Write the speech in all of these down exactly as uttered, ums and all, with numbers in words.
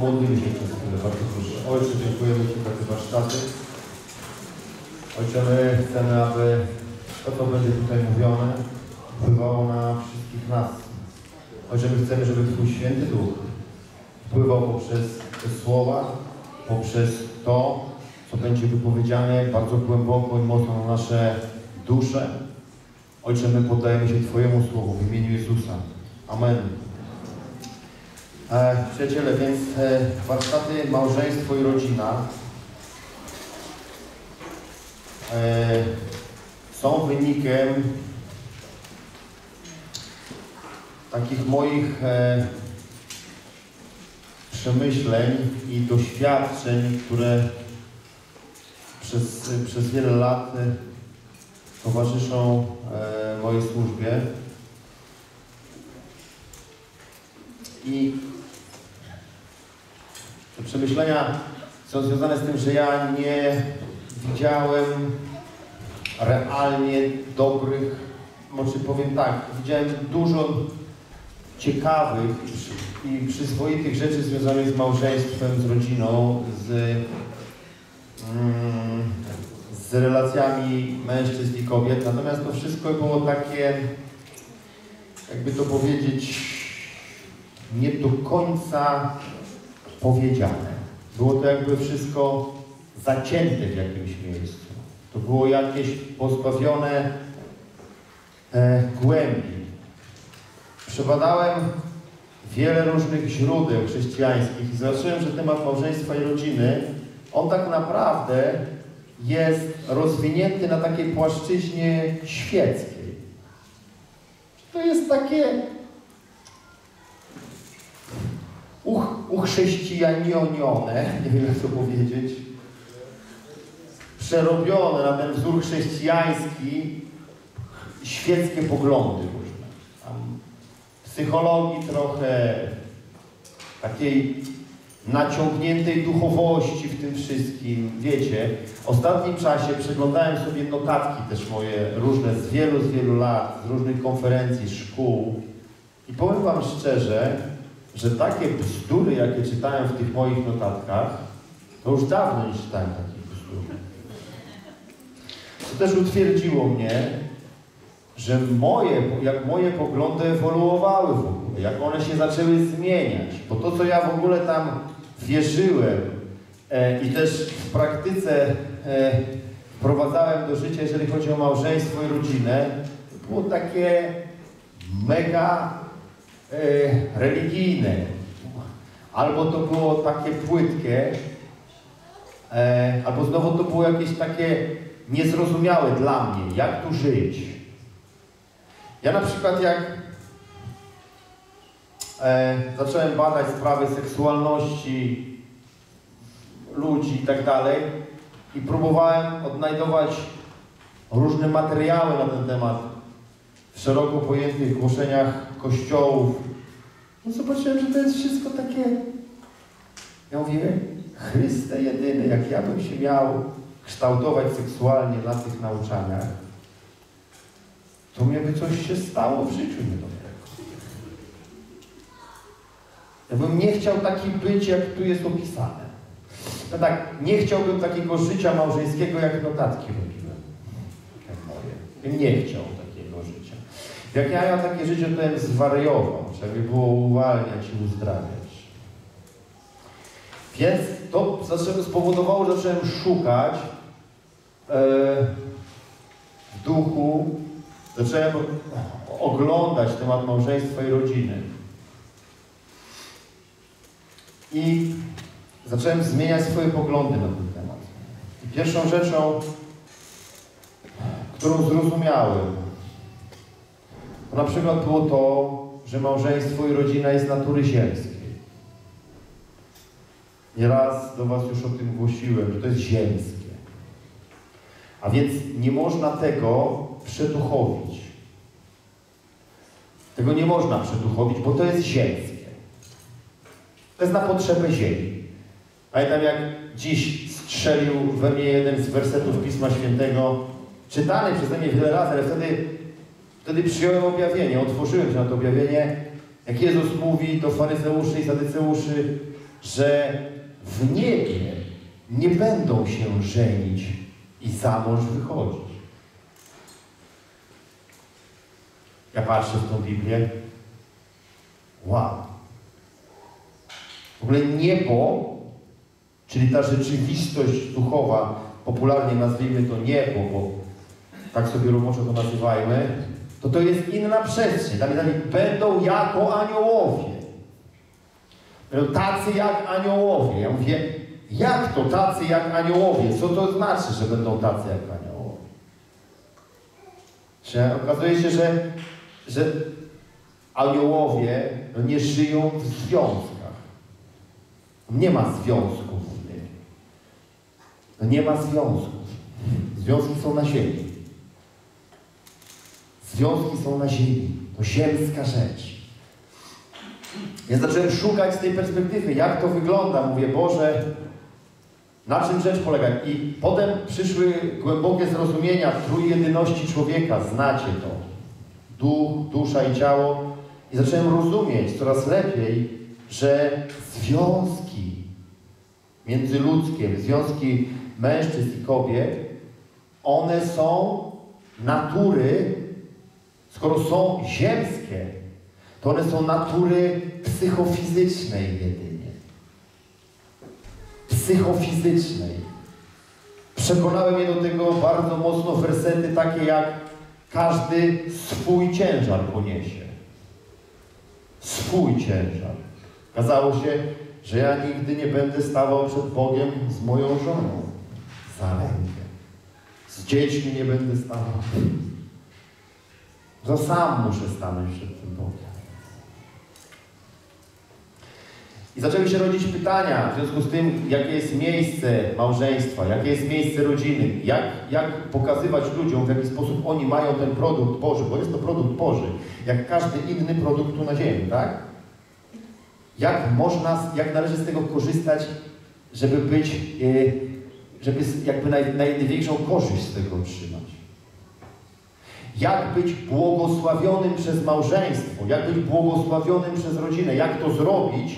Pomodlimy się przez chwilę, bardzo proszę. Ojcze, dziękujemy Ci za te warsztaty. Ojcze, my chcemy, aby to, co będzie tutaj mówione, wpływało na wszystkich nas. Ojcze, my chcemy, żeby Twój Święty Duch wpływał poprzez te słowa, poprzez to, co będzie wypowiedziane bardzo głęboko i mocno na nasze dusze. Ojcze, my poddajemy się Twojemu słowu w imieniu Jezusa. Amen. E, przyjaciele, więc e, warsztaty małżeństwo i rodzina e, są wynikiem takich moich e, przemyśleń i doświadczeń, które przez, przez wiele lat e, towarzyszą e, mojej służbie. I te przemyślenia są związane z tym, że ja nie widziałem realnie dobrych, może powiem tak, widziałem dużo ciekawych i przyzwoitych rzeczy związanych z małżeństwem, z rodziną, z, mm, z relacjami mężczyzn i kobiet, natomiast to wszystko było takie, jakby to powiedzieć, nie do końca powiedziane. Było to jakby wszystko zacięte w jakimś miejscu. To było jakieś pozbawione e, głębi. Przebadałem wiele różnych źródeł chrześcijańskich i zobaczyłem, że temat małżeństwa i rodziny, on tak naprawdę jest rozwinięty na takiej płaszczyźnie świeckiej. To jest takie uchrześcijanione, nie wiem jak to powiedzieć, przerobione na ten wzór chrześcijański świeckie poglądy różne. Tam psychologii trochę, takiej naciągniętej duchowości w tym wszystkim. Wiecie, w ostatnim czasie przeglądałem sobie notatki też moje różne z wielu, z wielu lat, z różnych konferencji, szkół i powiem Wam szczerze, że takie bzdury, jakie czytałem w tych moich notatkach, to już dawno nie czytałem takich bzdur. To też utwierdziło mnie, że moje, jak moje poglądy ewoluowały w ogóle, jak one się zaczęły zmieniać, bo to, co ja w ogóle tam wierzyłem e, i też w praktyce e, wprowadzałem do życia, jeżeli chodzi o małżeństwo i rodzinę, to było takie mega religijne, albo to było takie płytkie, albo znowu to było jakieś takie niezrozumiałe dla mnie, jak tu żyć. Ja na przykład jak zacząłem badać sprawy seksualności ludzi i tak dalej i próbowałem odnajdować różne materiały na ten temat w szeroko pojętych głoszeniach kościołów. No zobaczyłem, że to jest wszystko takie... Ja mówię, Chryste jedyny, jak ja bym się miał kształtować seksualnie na tych nauczaniach, to mnie by coś się stało w życiu niedobrego. Ja bym nie chciał taki być, jak tu jest opisane. No tak, nie chciałbym takiego życia małżeńskiego, jak notatki robiłem. Jak mówię. Bym nie chciał takiego życia. Jak ja miałem takie życie, to bym zwariował, trzeba by było uwalniać i uzdrawiać. Więc to spowodowało, że zacząłem szukać e, w duchu, zacząłem oglądać temat małżeństwa i rodziny. I zacząłem zmieniać swoje poglądy na ten temat. I pierwszą rzeczą, którą zrozumiałem, na przykład było to, że małżeństwo i rodzina jest natury ziemskiej. Nieraz do Was już o tym głosiłem, że to jest ziemskie. A więc nie można tego przeduchowić. Tego nie można przeduchowić, bo to jest ziemskie. To jest na potrzebę ziemi. Pamiętam, jak dziś strzelił we mnie jeden z wersetów Pisma Świętego, czytany przeze mnie wiele razy, ale wtedy Wtedy przyjąłem objawienie, otworzyłem się na to objawienie, jak Jezus mówi do faryzeuszy i sadyceuszy, że w niebie nie będą się żenić i za mąż wychodzić. Ja patrzę w tą Biblię, wow. W ogóle niebo, czyli ta rzeczywistość duchowa, popularnie nazwijmy to niebo, bo tak sobie roboczo to nazywajmy, to to jest inna przestrzeń. Tam dalej będą jako aniołowie. Będą tacy jak aniołowie. Ja mówię, jak to tacy jak aniołowie? Co to znaczy, że będą tacy jak aniołowie? Że okazuje się, że, że aniołowie nie żyją w związkach. Nie ma związków w niebie. Nie ma związków. Związki są na ziemi. Związki są na ziemi. To ziemska rzecz. Ja zacząłem szukać z tej perspektywy, jak to wygląda. Mówię, Boże, na czym rzecz polega? I potem przyszły głębokie zrozumienia trójjedyności człowieka. Znacie to. Duch, dusza i ciało. I zacząłem rozumieć coraz lepiej, że związki międzyludzkie, związki mężczyzn i kobiet, one są natury, skoro są ziemskie, to one są natury psychofizycznej jedynie. Psychofizycznej. Przekonały mnie do tego bardzo mocno wersety takie jak każdy swój ciężar poniesie. Swój ciężar. Okazało się, że ja nigdy nie będę stawał przed Bogiem z moją żoną za rękę. Z dziećmi nie będę stawał. To sam muszę stanąć przed tym Bogiem. I zaczęły się rodzić pytania w związku z tym, jakie jest miejsce małżeństwa, jakie jest miejsce rodziny, jak, jak pokazywać ludziom, w jaki sposób oni mają ten produkt Boży, bo jest to produkt Boży, jak każdy inny produkt tu na ziemi, tak? Jak można, jak należy z tego korzystać, żeby być, żeby jakby naj, największą korzyść z tego otrzymać. Jak być błogosławionym przez małżeństwo, jak być błogosławionym przez rodzinę, jak to zrobić,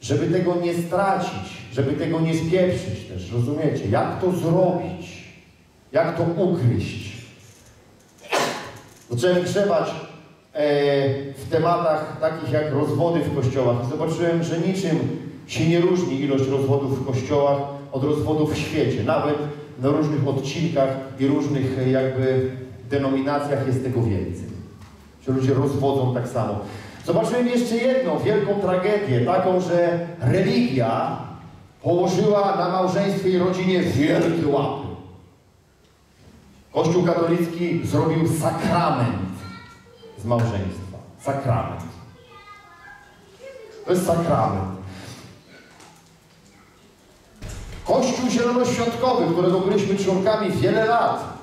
żeby tego nie stracić, żeby tego nie spieprzyć też, rozumiecie? Jak to zrobić, jak to ukryć. Zacząłem grzebać e, w tematach takich jak rozwody w kościołach i zobaczyłem, że niczym się nie różni ilość rozwodów w kościołach od rozwodów w świecie, nawet na różnych odcinkach i różnych jakby denominacjach jest tego więcej. Że ludzie rozwodzą tak samo. Zobaczyłem jeszcze jedną wielką tragedię, taką, że religia położyła na małżeństwie i rodzinie wielkie łapy. Kościół katolicki zrobił sakrament z małżeństwa. Sakrament. To jest sakrament. Kościół zielonoświątkowy, którego byliśmy członkami wiele lat,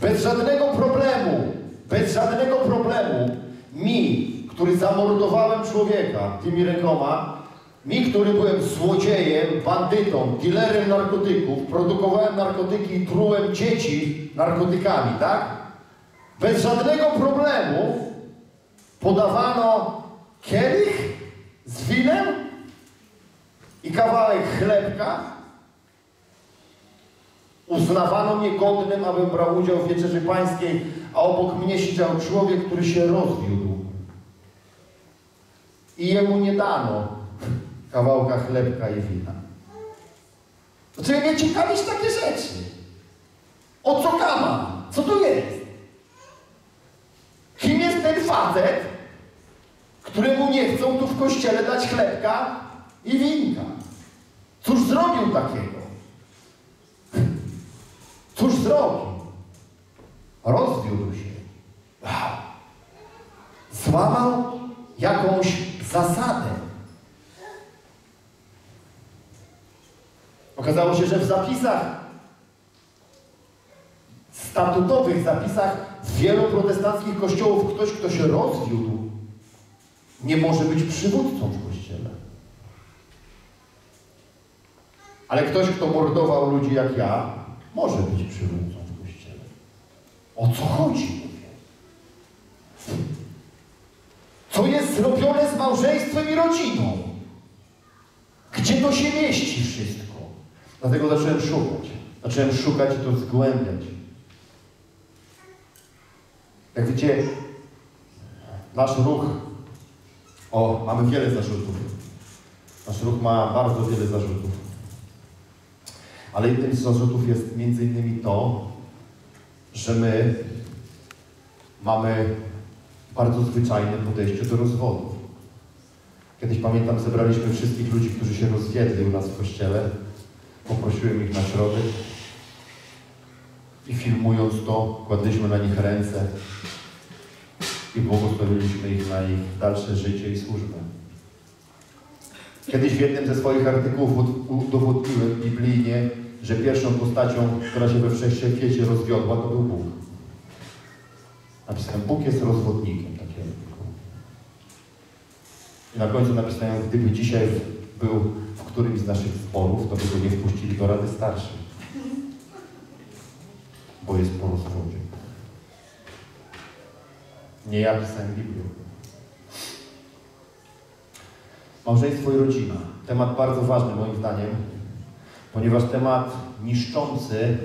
bez żadnego problemu, bez żadnego problemu, mi, który zamordowałem człowieka tymi rękoma, mi, który byłem złodziejem, bandytą, dealerem narkotyków, produkowałem narkotyki i trułem dzieci narkotykami, tak? Bez żadnego problemu podawano kielich z winem i kawałek chlebka. Uznawano mnie godnym, abym brał udział w Wieczerzy Pańskiej, a obok mnie siedział człowiek, który się rozwiódł. I jemu nie dano kawałka chlebka i wina. Znaczy mnie ciekawić takie rzeczy. O co kama? Co to jest? Kim jest ten facet, któremu nie chcą tu w kościele dać chlebka i winka? Cóż zrobił takiego? Cóż zrobił? Rozwiódł się. Wow. Złamał jakąś zasadę. Okazało się, że w zapisach, statutowych zapisach wielu protestanckich kościołów ktoś, kto się rozwiódł, nie może być przywódcą w kościele. Ale ktoś, kto mordował ludzi jak ja, może być przywódcą w kościele. O co chodzi, mówię? Co jest zrobione z małżeństwem i rodziną? Gdzie to się mieści wszystko? Dlatego zacząłem szukać. Zacząłem szukać i to zgłębiać. Jak wiecie, nasz ruch... O, mamy wiele zarzutów. Nasz ruch ma bardzo wiele zarzutów. Ale jednym z zarzutów jest między innymi to, że my mamy bardzo zwyczajne podejście do rozwodów. Kiedyś, pamiętam, zebraliśmy wszystkich ludzi, którzy się rozwiedli u nas w kościele. Poprosiłem ich na środek i filmując to, kładliśmy na nich ręce i błogosławiliśmy ich na ich dalsze życie i służbę. Kiedyś w jednym ze swoich artykułów udowodniłem biblijnie, że pierwszą postacią, która się we wszechświecie rozwiodła, to był Bóg. Napisałem, Bóg jest rozwodnikiem takiego. I na końcu napisałem, gdyby dzisiaj był w którymś z naszych sporów, to by go nie wpuścili do Rady Starszych. Bo jest po rozwodzie. Nie ja pisałem Biblię. Małżeństwo i rodzina. Temat bardzo ważny moim zdaniem, ponieważ temat niszczący,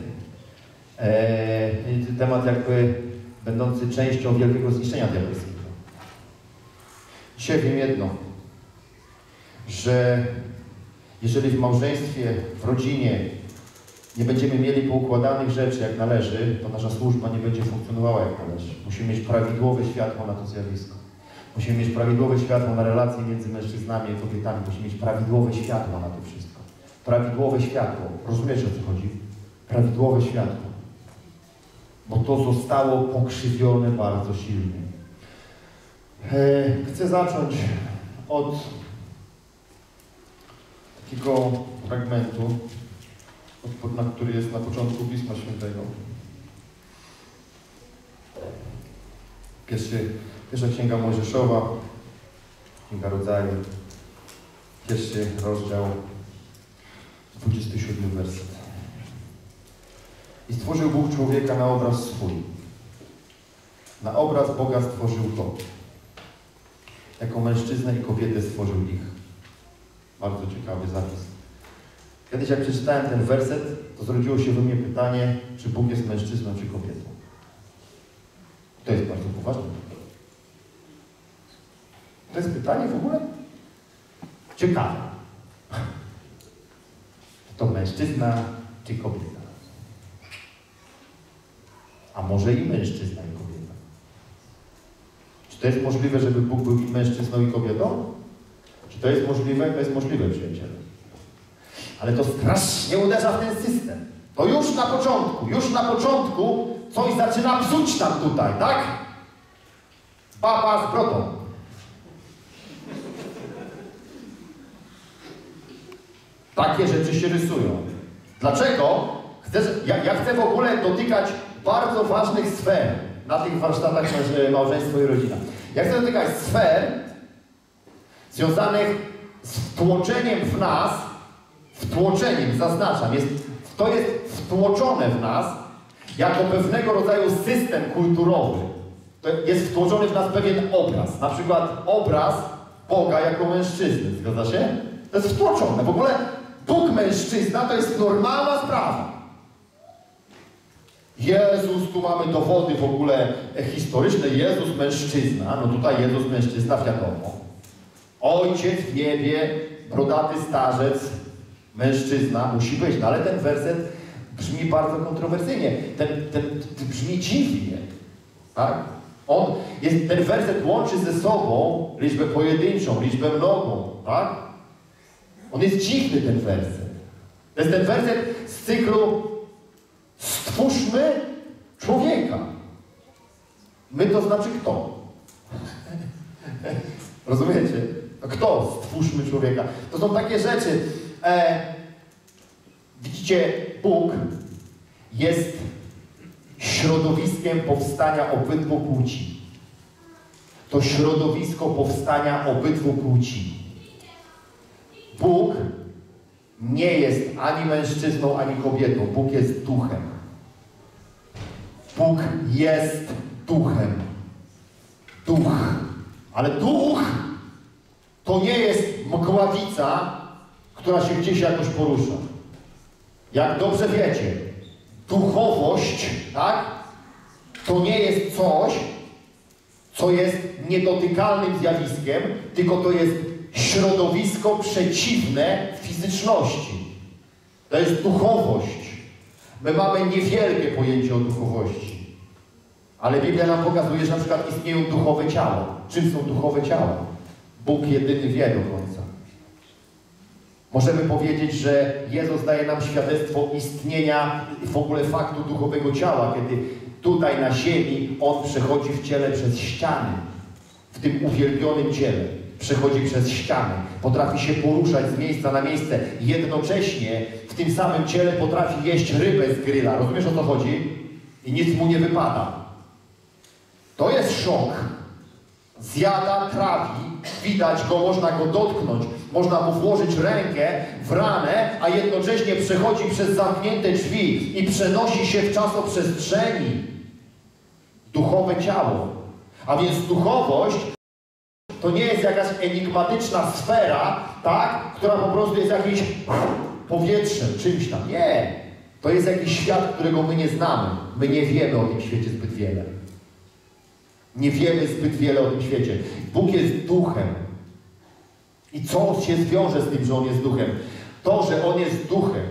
e, temat jakby będący częścią wielkiego zniszczenia diabelskiego. Dzisiaj wiem jedno, że jeżeli w małżeństwie, w rodzinie nie będziemy mieli poukładanych rzeczy jak należy, to nasza służba nie będzie funkcjonowała jak należy. Musimy mieć prawidłowe światło na to zjawisko. Musimy mieć prawidłowe światło na relacje między mężczyznami i kobietami. Musimy mieć prawidłowe światło na to wszystko. Prawidłowe światło. Rozumiesz, o co chodzi? Prawidłowe światło. Bo to zostało pokrzywione bardzo silnie. Chcę zacząć od takiego fragmentu, który jest na początku Pisma Świętego. Pierwszy, pierwsza Księga Mojżeszowa, Księga Rodzaju, pierwszy rozdział, dwudziesty siódmy werset. I stworzył Bóg człowieka na obraz swój. Na obraz Boga stworzył go. Jako mężczyznę i kobietę stworzył ich. Bardzo ciekawy zapis. Kiedyś jak przeczytałem ten werset, to zrodziło się we mnie pytanie, czy Bóg jest mężczyzną, czy kobietą. To jest bardzo poważne. To jest pytanie w ogóle ciekawe. To mężczyzna, czy kobieta? A może i mężczyzna, i kobieta? Czy to jest możliwe, żeby Bóg był i mężczyzną, i kobietą? Czy to jest możliwe? To jest możliwe, przyjaciele. Ale to strasznie uderza w ten system. To już na początku, już na początku coś zaczyna psuć tam tutaj, tak? Baba z brodą. Takie rzeczy się rysują. Dlaczego? Chcę, ja, ja chcę w ogóle dotykać bardzo ważnych sfer. Na tych warsztatach małżeństwo i rodzina. Ja chcę dotykać sfer związanych z wtłoczeniem w nas, wtłoczeniem, zaznaczam, jest, to jest wtłoczone w nas jako pewnego rodzaju system kulturowy. To jest wtłoczony w nas pewien obraz, na przykład obraz Boga jako mężczyzny, zgadza się? To jest wtłoczone. W ogóle Bóg mężczyzna to jest normalna sprawa. Jezus, tu mamy dowody w ogóle historyczne, Jezus mężczyzna, no tutaj Jezus mężczyzna, wiadomo. Ojciec w niebie, brodaty starzec, mężczyzna musi być, no ale ten werset brzmi bardzo kontrowersyjnie, ten, ten, ten brzmi dziwnie, tak? On jest, ten werset łączy ze sobą liczbę pojedynczą, liczbę mnogą, tak? On jest dziwny, ten werset. To jest ten werset z cyklu stwórzmy człowieka. My to znaczy kto? Rozumiecie? Kto? Stwórzmy człowieka. To są takie rzeczy. E, widzicie, Bóg jest środowiskiem powstania obydwu płci. To środowisko powstania obydwu płci. Bóg nie jest ani mężczyzną, ani kobietą. Bóg jest duchem. Bóg jest duchem. Duch. Ale duch to nie jest mgławica, która się gdzieś jakoś porusza. Jak dobrze wiecie, duchowość, tak, to nie jest coś, co jest niedotykalnym zjawiskiem, tylko to jest środowisko przeciwne fizyczności. To jest duchowość. My mamy niewielkie pojęcie o duchowości. Ale Biblia nam pokazuje, że na przykład istnieją duchowe ciała. Czym są duchowe ciała? Bóg jedyny wie do końca. Możemy powiedzieć, że Jezus daje nam świadectwo istnienia w ogóle faktu duchowego ciała, kiedy tutaj na ziemi On przechodzi w ciele przez ściany. W tym uwielbionym ciele przechodzi przez ściany. Potrafi się poruszać z miejsca na miejsce. Jednocześnie w tym samym ciele potrafi jeść rybę z gryla. Rozumiesz, o co chodzi? I nic mu nie wypada. To jest szok. Zjada, trawi, widać go, można go dotknąć, można mu włożyć rękę w ranę, a jednocześnie przechodzi przez zamknięte drzwi i przenosi się w czasoprzestrzeni. Duchowe ciało. A więc duchowość to nie jest jakaś enigmatyczna sfera, tak, która po prostu jest jakimś powietrzem, czymś tam. Nie. To jest jakiś świat, którego my nie znamy. My nie wiemy o tym świecie zbyt wiele. Nie wiemy zbyt wiele o tym świecie. Bóg jest duchem. I co się zwiąże z tym, że On jest duchem? To, że On jest duchem,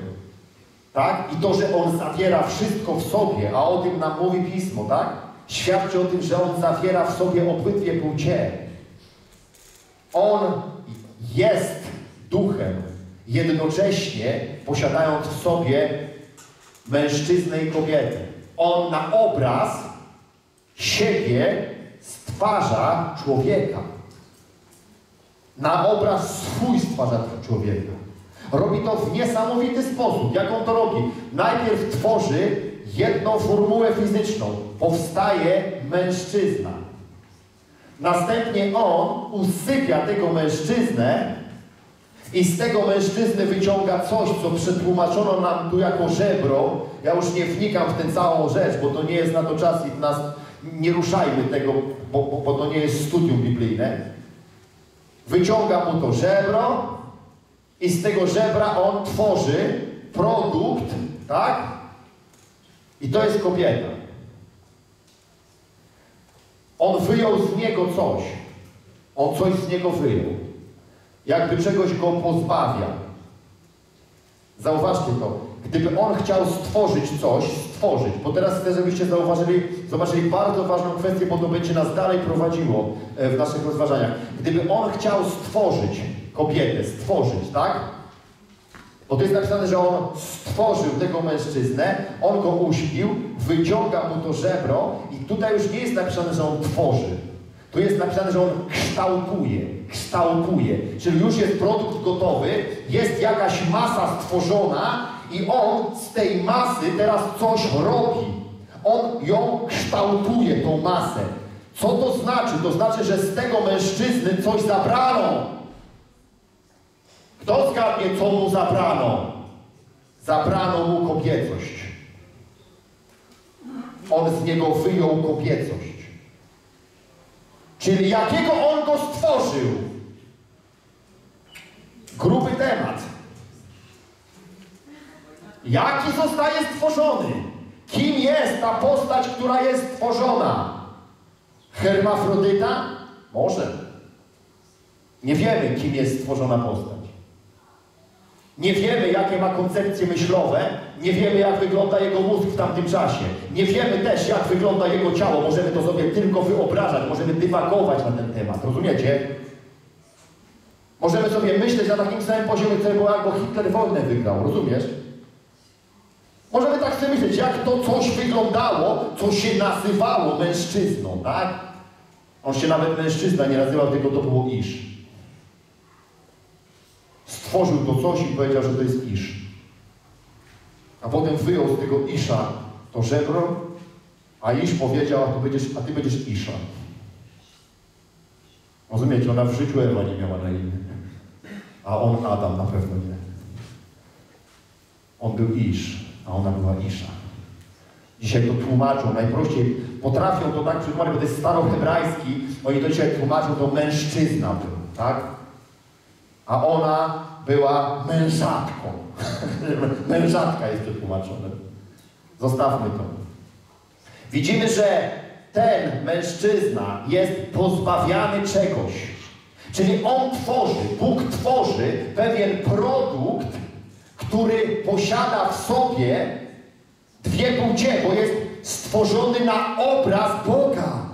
tak? I to, że On zawiera wszystko w sobie, a o tym nam mówi Pismo, tak? Świadczy o tym, że On zawiera w sobie obydwie płcie. On jest duchem, jednocześnie posiadając w sobie mężczyznę i kobietę. On na obraz siebie stwarza człowieka. Na obraz swój stwarza człowieka. Robi to w niesamowity sposób. Jak on to robi? Najpierw tworzy jedną formułę fizyczną. Powstaje mężczyzna. Następnie on usypia tego mężczyznę i z tego mężczyzny wyciąga coś, co przetłumaczono nam tu jako żebro. Ja już nie wnikam w tę całą rzecz, bo to nie jest na to czas i w nas nie ruszajmy tego, bo, bo, bo to nie jest studium biblijne. Wyciąga mu to żebro i z tego żebra on tworzy produkt, tak? I to jest kobieta. On wyjął z niego coś. On coś z niego wyjął. Jakby czegoś go pozbawia. Zauważcie to. Gdyby on chciał stworzyć coś, stworzyć, bo teraz chcę, żebyście zauważyli, zobaczyli bardzo ważną kwestię, bo to będzie nas dalej prowadziło w naszych rozważaniach. Gdyby on chciał stworzyć kobietę, stworzyć, tak? Bo to jest napisane, że on stworzył tego mężczyznę, on go uśpił, wyciąga mu to żebro i tutaj już nie jest napisane, że on tworzy. Tu jest napisane, że on kształtuje, kształtuje, czyli już jest produkt gotowy, jest jakaś masa stworzona i on z tej masy teraz coś robi. On ją kształtuje, tą masę. Co to znaczy? To znaczy, że z tego mężczyzny coś zabrano. Kto zgadnie, co mu zabrano? Zabrano mu kobiecość. On z niego wyjął kobiecość. Czyli jakiego on go stworzył? Gruby temat. Jaki zostaje stworzony? Kim jest ta postać, która jest stworzona? Hermafrodyta? Może. Nie wiemy, kim jest stworzona postać. Nie wiemy, jakie ma koncepcje myślowe. Nie wiemy, jak wygląda jego mózg w tamtym czasie. Nie wiemy też, jak wygląda jego ciało. Możemy to sobie tylko wyobrażać. Możemy dywagować na ten temat. Rozumiecie? Możemy sobie myśleć na takim samym poziomie, którego albo Hitler wojnę wygrał. Rozumiesz? Możemy tak sobie myśleć, jak to coś wyglądało, co się nazywało mężczyzną, tak? On się nawet mężczyzna nie nazywał, tylko to było Isz. Stworzył to coś i powiedział, że to jest Isz. A potem wyjął z tego Isza to żebro, a Isz powiedział, a ty będziesz, a ty będziesz Isza. Rozumiecie, ona w życiu Ewa nie miała na imię. A on Adam na pewno nie. On był Isz. A ona była Isza. Dzisiaj to tłumaczą, najprościej potrafią to tak przetłumaczyć, bo to jest starohebrajski, oni to dzisiaj tłumaczą, to mężczyzna był, tak? a ona była mężatką. Mężatka jest przetłumaczone. Zostawmy to. Widzimy, że ten mężczyzna jest pozbawiany czegoś. Czyli on tworzy, Bóg tworzy pewien produkt, który posiada w sobie dwie płcie, bo jest stworzony na obraz Boga.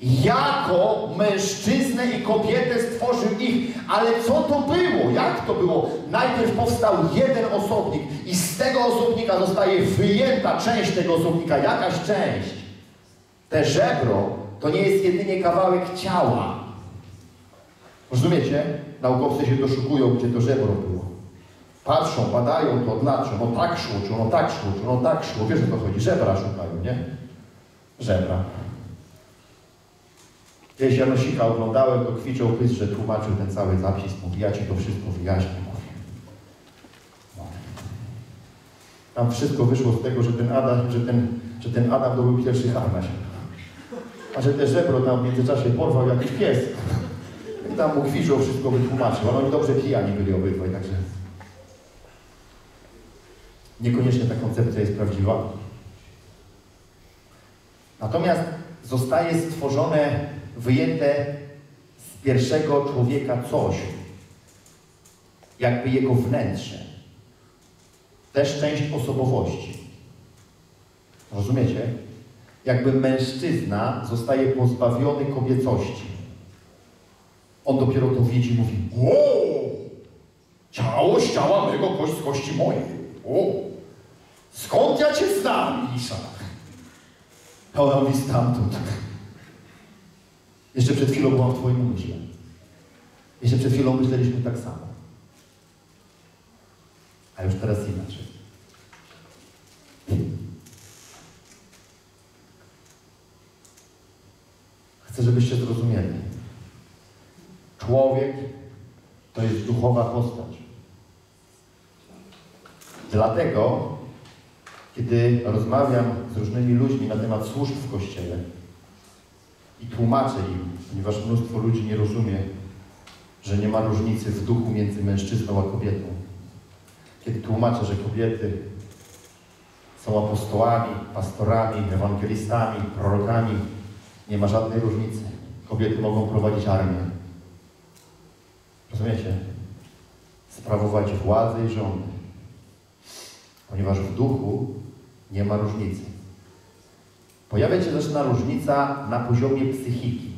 Jako mężczyznę i kobietę stworzył ich. Ale co to było? Jak to było? Najpierw powstał jeden osobnik i z tego osobnika zostaje wyjęta część tego osobnika, jakaś część. Te żebro to nie jest jedynie kawałek ciała. Rozumiecie? Naukowcy się doszukują, gdzie to żebro było. Patrzą, badają to, dlaczego. Czy ono tak szło, czy ono tak szło, czy ono tak szło. Wiesz, o to chodzi? Żebra szukają, nie? Żebra. Kiedyś Janosika oglądałem, to kwiczał bystrze, tłumaczył ten cały zapis, mówi, ja ci to wszystko wyjaśnię, mówię. No. Tam wszystko wyszło z tego, że ten Adam, że ten, że ten Adam to był pierwszy harnaś. A że te żebro tam w międzyczasie porwał jakiś pies. I tam mu kwiczał, wszystko wytłumaczył, ale oni dobrze pijani byli obydwaj, także... Niekoniecznie ta koncepcja jest prawdziwa. Natomiast zostaje stworzone, wyjęte z pierwszego człowieka coś, jakby jego wnętrze, też część osobowości. Rozumiecie? Jakby mężczyzna zostaje pozbawiony kobiecości. On dopiero to widzi i mówi, wow, ciało z ciała mego, kość z kości mojej. Wow, skąd ja cię znam, Isza? A ona mówi, stamtąd. Jeszcze przed chwilą byłam w twoim umyśle. Jeszcze przed chwilą myśleliśmy tak samo. A już teraz inaczej. Chcę, żebyście zrozumieli. Człowiek to jest duchowa postać. Dlatego, kiedy rozmawiam z różnymi ludźmi na temat służb w Kościele, i tłumaczę im, ponieważ mnóstwo ludzi nie rozumie, że nie ma różnicy w duchu między mężczyzną a kobietą. Kiedy tłumaczę, że kobiety są apostołami, pastorami, ewangelistami, prorokami, nie ma żadnej różnicy. Kobiety mogą prowadzić armię. Rozumiecie? Sprawować władzę i rządy. Ponieważ w duchu nie ma różnicy. Pojawia się zaczyna różnica na poziomie psychiki.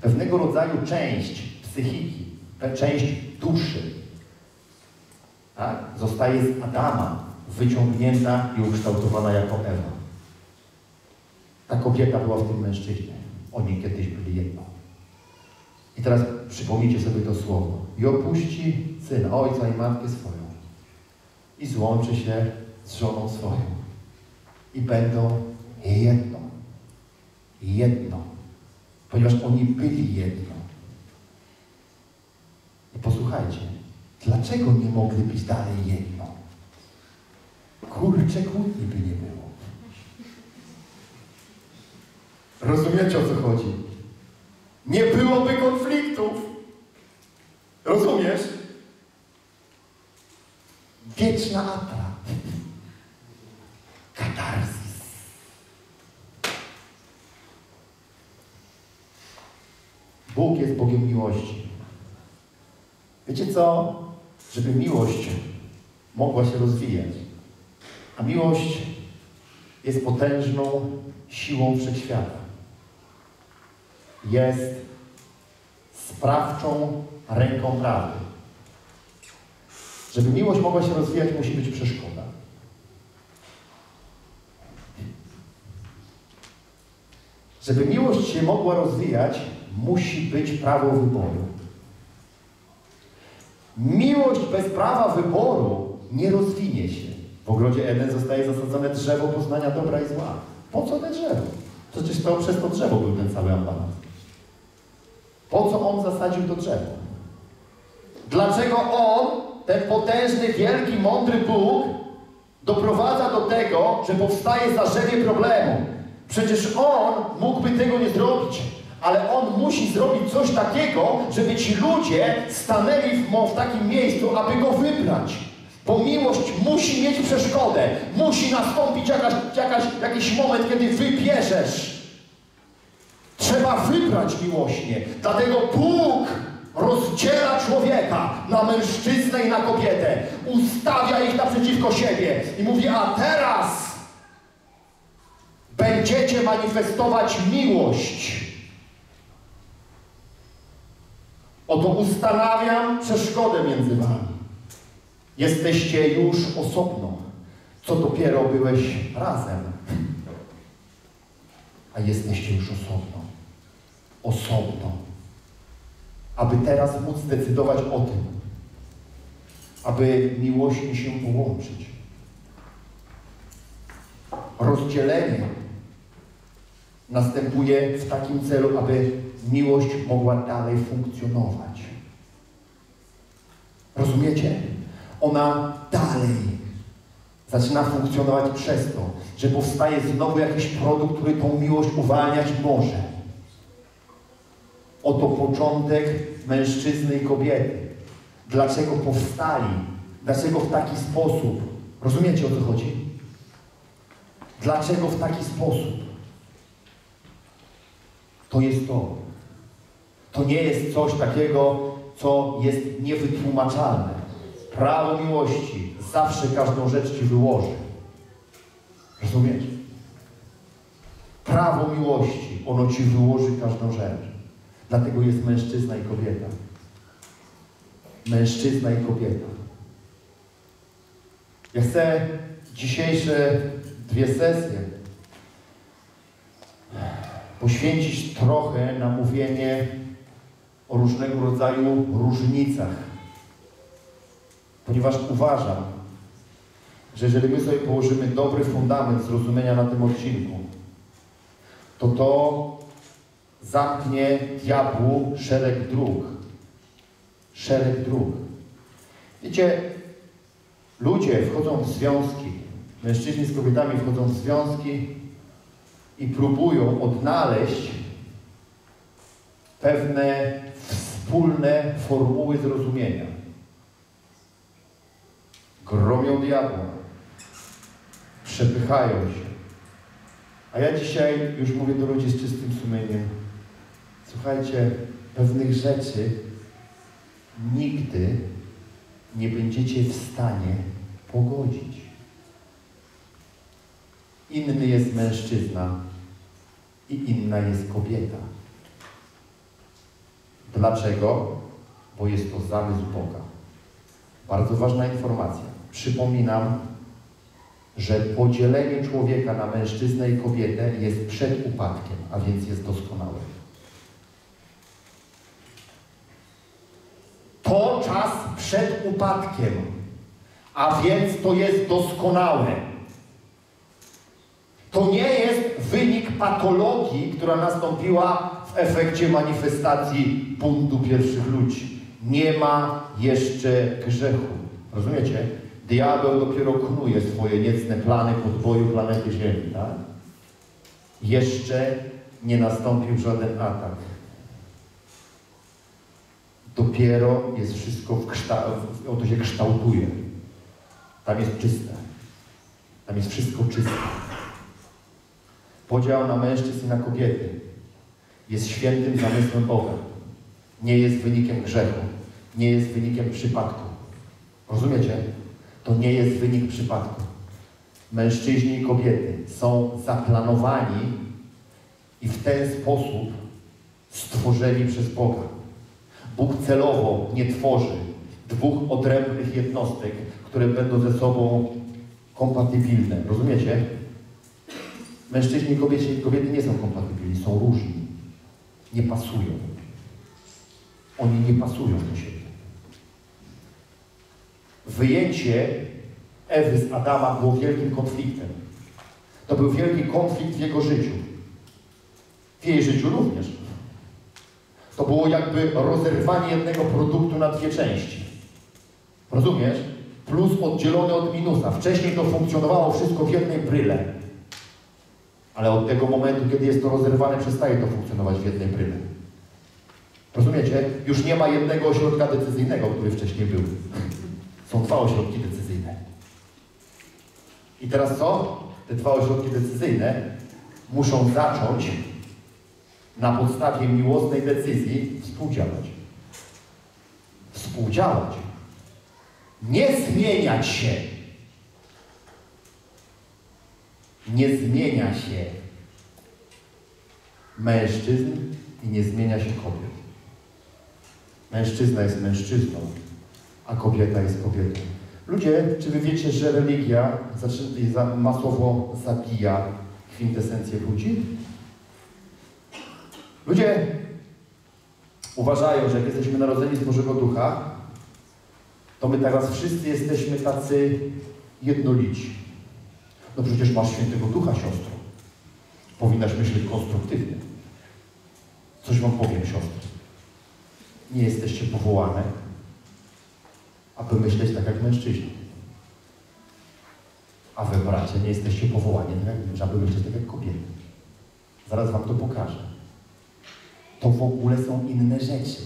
Pewnego rodzaju część psychiki, część duszy, tak, zostaje z Adama wyciągnięta i ukształtowana jako Ewa. Ta kobieta była w tym mężczyźnie. Oni kiedyś byli jedno. I teraz przypomnijcie sobie to słowo. I opuści syna, ojca i matkę swoją. I złączy się z żoną swoją. I będą jedno. Jedno. Ponieważ oni byli jedno. I posłuchajcie, dlaczego nie mogli być dalej jedno? Kurczę, kłótni by nie było. Rozumiecie, o co chodzi? Nie byłoby konfliktów. Rozumiesz? Wieczna atra. Katarzys. Bóg jest Bogiem miłości. Wiecie co? Żeby miłość mogła się rozwijać. A miłość jest potężną siłą wszechświata. Jest sprawczą ręką prawdy. Żeby miłość mogła się rozwijać, musi być przeszkoda. Żeby miłość się mogła rozwijać, musi być prawo wyboru. Miłość bez prawa wyboru nie rozwinie się. W ogrodzie Eden zostaje zasadzone drzewo poznania dobra i zła. Po co to drzewo? Przecież to przez to drzewo był ten cały ambalans. Po co on zasadził to drzewo? Dlaczego on, ten potężny, wielki, mądry Bóg, doprowadza do tego, że powstaje zarzewie problemu? Przecież on mógłby tego nie zrobić. Ale on musi zrobić coś takiego, żeby ci ludzie stanęli w, w takim miejscu, aby go wybrać. Bo miłość musi mieć przeszkodę. Musi nastąpić jakaś, jakaś, jakiś moment, kiedy wybierzesz. Trzeba wybrać miłośnie. Dlatego Bóg rozdziela człowieka na mężczyznę i na kobietę. Ustawia ich naprzeciwko siebie. I mówi, a teraz będziecie manifestować miłość. Oto ustanawiam przeszkodę między wami. Jesteście już osobno, co dopiero byłeś razem. A jesteście już osobno. Osobno. Aby teraz móc decydować o tym. Aby miłośnie się połączyć. Rozdzielenie następuje w takim celu, aby miłość mogła dalej funkcjonować. Rozumiecie? Ona dalej zaczyna funkcjonować przez to, że powstaje znowu jakiś produkt, który tą miłość uwalniać może. Oto początek mężczyzny i kobiety. Dlaczego powstali? Dlaczego w taki sposób? Rozumiecie, o co chodzi? Dlaczego w taki sposób? To jest to. To nie jest coś takiego, co jest niewytłumaczalne. Prawo miłości zawsze każdą rzecz ci wyłoży. Rozumiesz? Prawo miłości, ono ci wyłoży każdą rzecz. Dlatego jest mężczyzna i kobieta. Mężczyzna i kobieta. Ja chcę dzisiejsze dwie sesje poświęcić trochę na mówienie o różnego rodzaju różnicach. Ponieważ uważam, że jeżeli my sobie położymy dobry fundament zrozumienia na tym odcinku, to to zamknie diabłu szereg dróg. Szereg dróg. Wiecie, ludzie wchodzą w związki, mężczyźni z kobietami wchodzą w związki i próbują odnaleźć pewne wspólne formuły zrozumienia. Gromią diabła, przepychają się. A ja dzisiaj już mówię do ludzi z czystym sumieniem. Słuchajcie, pewnych rzeczy nigdy nie będziecie w stanie pogodzić. Inny jest mężczyzna i inna jest kobieta. Dlaczego? Bo jest to zamysł Boga. Bardzo ważna informacja. Przypominam, że podzielenie człowieka na mężczyznę i kobietę jest przed upadkiem, a więc jest doskonałe. To czas przed upadkiem, a więc to jest doskonałe. To nie jest wynik patologii, która nastąpiła w efekcie manifestacji buntu pierwszych ludzi. Nie ma jeszcze grzechu. Rozumiecie? Diabeł dopiero knuje swoje niecne plany podboju planety Ziemi, tak? Jeszcze nie nastąpił żaden atak. Dopiero jest wszystko w kształ... Oto się kształtuje. Tam jest czyste. Tam jest wszystko czyste. Podział na mężczyzn i na kobiety jest świętym zamysłem Boga. Nie jest wynikiem grzechu. Nie jest wynikiem przypadku. Rozumiecie? To nie jest wynik przypadku. Mężczyźni i kobiety są zaplanowani i w ten sposób stworzeni przez Boga. Bóg celowo nie tworzy dwóch odrębnych jednostek, które będą ze sobą kompatybilne. Rozumiecie? Mężczyźni i kobiety, kobiety nie są kompatybilni, są różni. Nie pasują. Oni nie pasują do siebie. Wyjęcie Ewy z Adama było wielkim konfliktem. To był wielki konflikt w jego życiu. W jej życiu również. To było jakby rozerwanie jednego produktu na dwie części. Rozumiesz? Plus oddzielony od minusa. Wcześniej to funkcjonowało wszystko w jednej bryle. Ale od tego momentu, kiedy jest to rozerwane, przestaje to funkcjonować w jednej prymie. Rozumiecie? Już nie ma jednego ośrodka decyzyjnego, który wcześniej był. Są dwa ośrodki decyzyjne. I teraz co? Te dwa ośrodki decyzyjne muszą zacząć na podstawie miłosnej decyzji współdziałać. Współdziałać. Nie zmieniać się. Nie zmienia się mężczyzn i nie zmienia się kobiet. Mężczyzna jest mężczyzną, a kobieta jest kobietą. Ludzie, czy wy wiecie, że religia ma słowo zabija kwintesencję ludzi? Ludzie uważają, że jak jesteśmy narodzeni z Bożego Ducha, to my teraz wszyscy jesteśmy tacy jednolici. No przecież masz Świętego Ducha, siostro. Powinnaś myśleć konstruktywnie. Coś wam powiem, siostro. Nie jesteście powołane, aby myśleć tak jak mężczyźni. A wy, bracia, nie jesteście powołani, aby myśleć tak jak kobiety. Zaraz wam to pokażę. To w ogóle są inne rzeczy.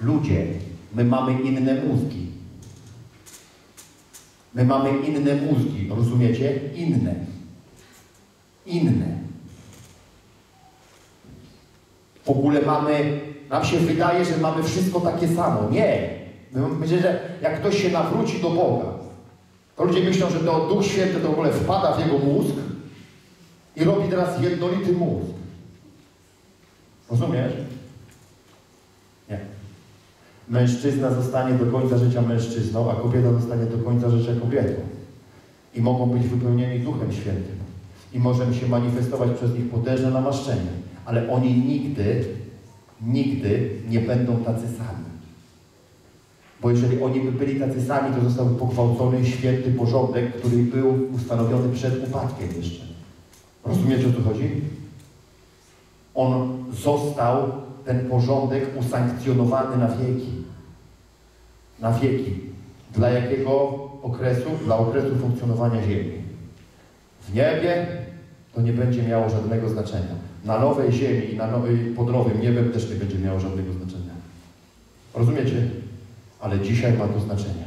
Ludzie, my mamy inne mózgi. My mamy inne mózgi, rozumiecie? Inne. Inne. W ogóle mamy, nam się wydaje, że mamy wszystko takie samo. Nie. My myślimy, że jak ktoś się nawróci do Boga, to ludzie myślą, że to Duch Święty to w ogóle wpada w jego mózg i robi teraz jednolity mózg. Rozumiesz? Nie. Mężczyzna zostanie do końca życia mężczyzną, a kobieta zostanie do końca życia kobietą. I mogą być wypełnieni Duchem Świętym. I możemy się manifestować przez nich potężne namaszczenie. Ale oni nigdy, nigdy nie będą tacy sami. Bo jeżeli oni by byli tacy sami, to zostałby pogwałcony święty porządek, który był ustanowiony przed upadkiem jeszcze. Rozumiecie, o co chodzi? On został, ten porządek, usankcjonowany na wieki. Na wieki. Dla jakiego okresu? Dla okresu funkcjonowania Ziemi. W niebie to nie będzie miało żadnego znaczenia. Na nowej Ziemi i na nowej, pod nowym niebem też nie będzie miało żadnego znaczenia. Rozumiecie? Ale dzisiaj ma to znaczenie.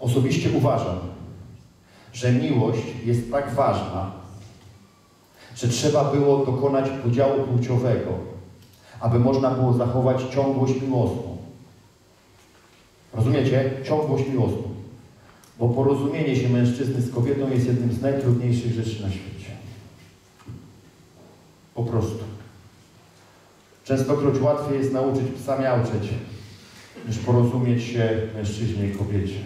Osobiście uważam, że miłość jest tak ważna, że trzeba było dokonać podziału płciowego, aby można było zachować ciągłość miłosną. Rozumiecie? Ciągłość miłosną. Bo porozumienie się mężczyzny z kobietą jest jednym z najtrudniejszych rzeczy na świecie. Po prostu. Częstokroć łatwiej jest nauczyć psa miauczeć, niż porozumieć się mężczyźnie i kobiecie.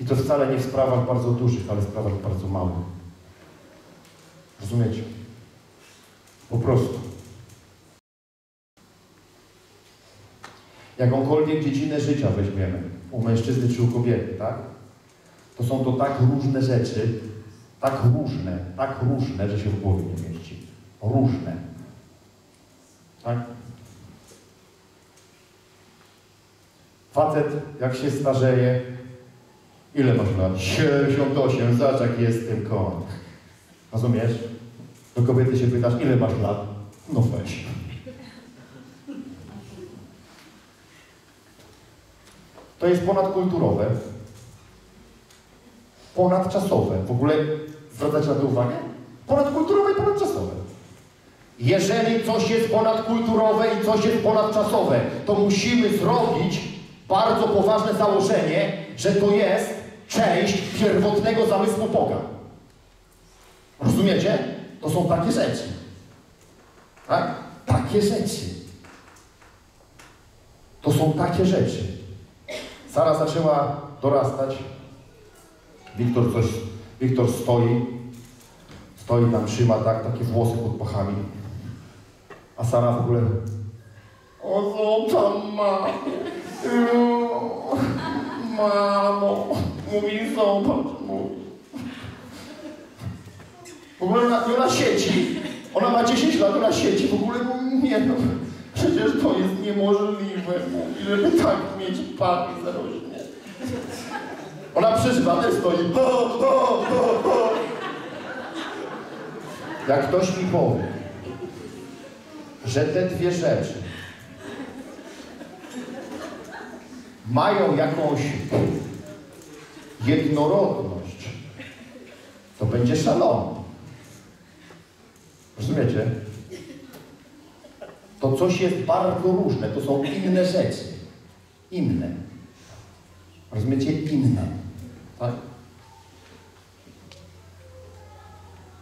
I to wcale nie w sprawach bardzo dużych, ale w sprawach bardzo małych. Rozumiecie? Po prostu. Jakąkolwiek dziedzinę życia weźmiemy, u mężczyzny czy u kobiety, tak? To są to tak różne rzeczy, tak różne, tak różne, że się w głowie nie mieści. Różne. Tak? Facet, jak się starzeje, ile masz lat? siedemdziesiąt osiem, zobacz jak jestem koło. Rozumiesz? Do kobiety się pytasz, ile masz lat? No weź. To jest ponadkulturowe. Ponadczasowe. W ogóle zwracać na to uwagę? Ponadkulturowe i ponadczasowe. Jeżeli coś jest ponadkulturowe i coś jest ponadczasowe, to musimy zrobić bardzo poważne założenie, że to jest część pierwotnego zamysłu Boga. Rozumiecie? To są takie rzeczy. Tak? Takie rzeczy. To są takie rzeczy. Sara zaczęła dorastać. Wiktor coś... Wiktor stoi. Stoi tam, trzyma tak, takie włosy pod pachami. A Sara w ogóle... O, co tam ma? Mamo. Mówi, zobacz, mówi. W ogóle ona, ona siedzi, ona ma dziesięć lat, ona siedzi, w ogóle nie no, przecież to jest niemożliwe, mówi, żeby tak mieć pachy zarośnie. Ona przeżywa, też stoi, bo, bo, bo, bo, Jak ktoś mi powie, że te dwie rzeczy mają jakąś jednorodność, to będzie szalony. Rozumiecie? To coś jest bardzo różne, to są inne rzeczy. Inne. Rozumiecie? Inne. Tak?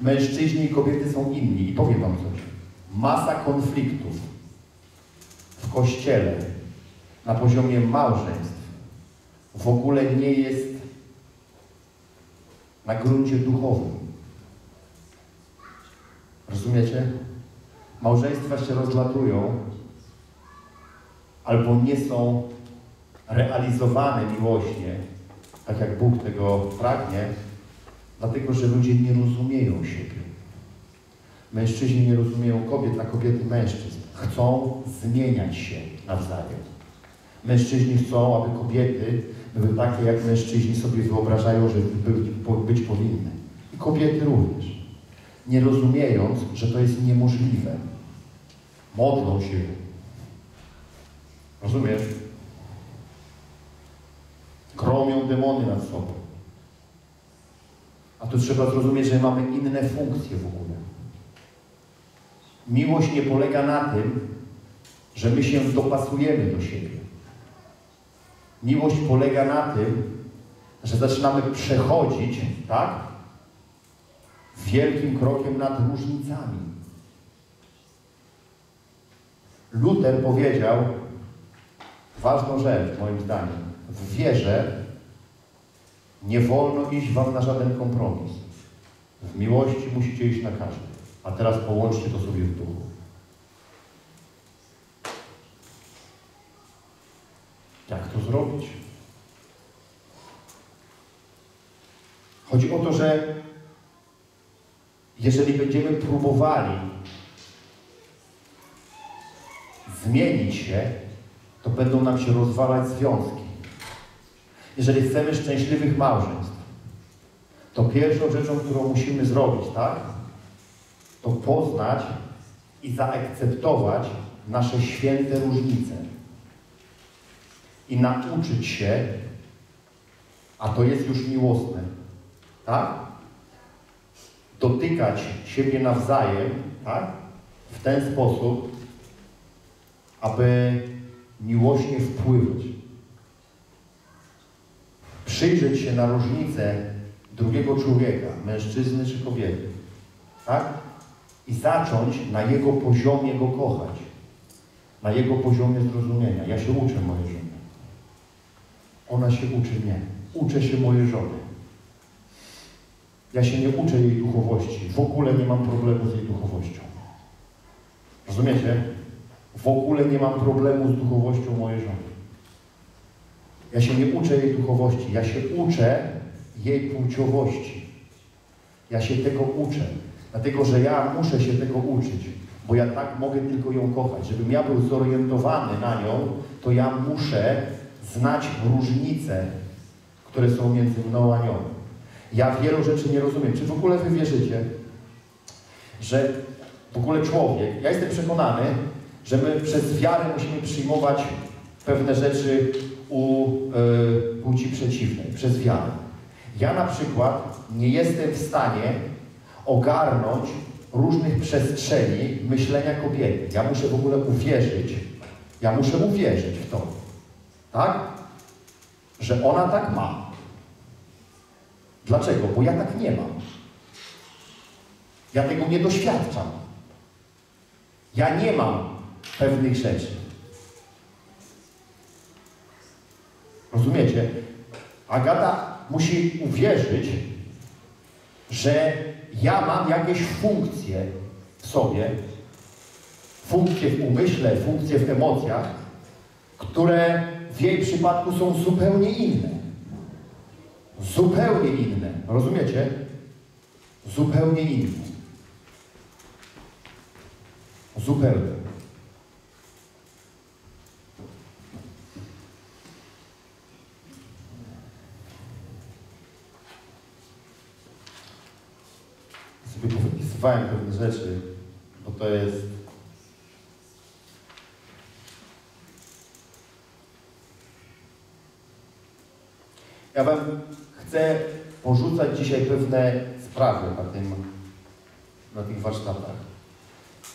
Mężczyźni i kobiety są inni. I powiem wam coś. Masa konfliktów w Kościele na poziomie małżeństw w ogóle nie jest na gruncie duchowym. Rozumiecie? Małżeństwa się rozlatują albo nie są realizowane miłośnie, tak jak Bóg tego pragnie, dlatego, że ludzie nie rozumieją siebie. Mężczyźni nie rozumieją kobiet, a kobiety mężczyzn. Chcą zmieniać się nawzajem. Mężczyźni chcą, aby kobiety były takie, jak mężczyźni sobie wyobrażają, że być powinny. I kobiety również. Nie rozumiejąc, że to jest niemożliwe. Modlą się. Rozumiesz? Gromią demony nad sobą. A tu trzeba zrozumieć, że mamy inne funkcje w ogóle. Miłość nie polega na tym, że my się dopasujemy do siebie. Miłość polega na tym, że zaczynamy przechodzić, tak? Wielkim krokiem nad różnicami. Luter powiedział ważną rzecz, moim zdaniem. W wierze nie wolno iść wam na żaden kompromis. W miłości musicie iść na każdy. A teraz połączcie to sobie w duchu. Jak to zrobić? Chodzi o to, że jeżeli będziemy próbowali zmienić się, to będą nam się rozwalać związki. Jeżeli chcemy szczęśliwych małżeństw, to pierwszą rzeczą, którą musimy zrobić, tak? To poznać i zaakceptować nasze święte różnice. I nauczyć się, a to jest już miłosne, tak? Dotykać siebie nawzajem, tak? W ten sposób, aby miłośnie wpływać. Przyjrzeć się na różnicę drugiego człowieka, mężczyzny czy kobiety, tak? I zacząć na jego poziomie go kochać. Na jego poziomie zrozumienia. Ja się uczę mojej żony. Ona się uczy mnie. Uczę się mojej żony. Ja się nie uczę jej duchowości. W ogóle nie mam problemu z jej duchowością. Rozumiecie? W ogóle nie mam problemu z duchowością mojej żony. Ja się nie uczę jej duchowości. Ja się uczę jej płciowości. Ja się tego uczę. Dlatego, że ja muszę się tego uczyć. Bo ja tak mogę tylko ją kochać. Żebym ja był zorientowany na nią, to ja muszę znać różnice, które są między mną a nią. Ja wielu rzeczy nie rozumiem. Czy w ogóle wy wierzycie, że w ogóle człowiek... Ja jestem przekonany, że my przez wiarę musimy przyjmować pewne rzeczy u yy, płci przeciwnej. Przez wiarę. Ja na przykład nie jestem w stanie ogarnąć różnych przestrzeni myślenia kobiety. Ja muszę w ogóle uwierzyć. Ja muszę uwierzyć w to. Tak? Że ona tak ma. Dlaczego? Bo ja tak nie mam. Ja tego nie doświadczam. Ja nie mam pewnych rzeczy. Rozumiecie? Agata musi uwierzyć, że ja mam jakieś funkcje w sobie, funkcje w umyśle, funkcje w emocjach, które w jej przypadku są zupełnie inne. Zupełnie inne. Rozumiecie? Zupełnie inne. Zupełnie. sobie powypisywałem pewne rzeczy, bo to jest... Ja wam chcę porzucać dzisiaj pewne sprawy na tym, na tych warsztatach.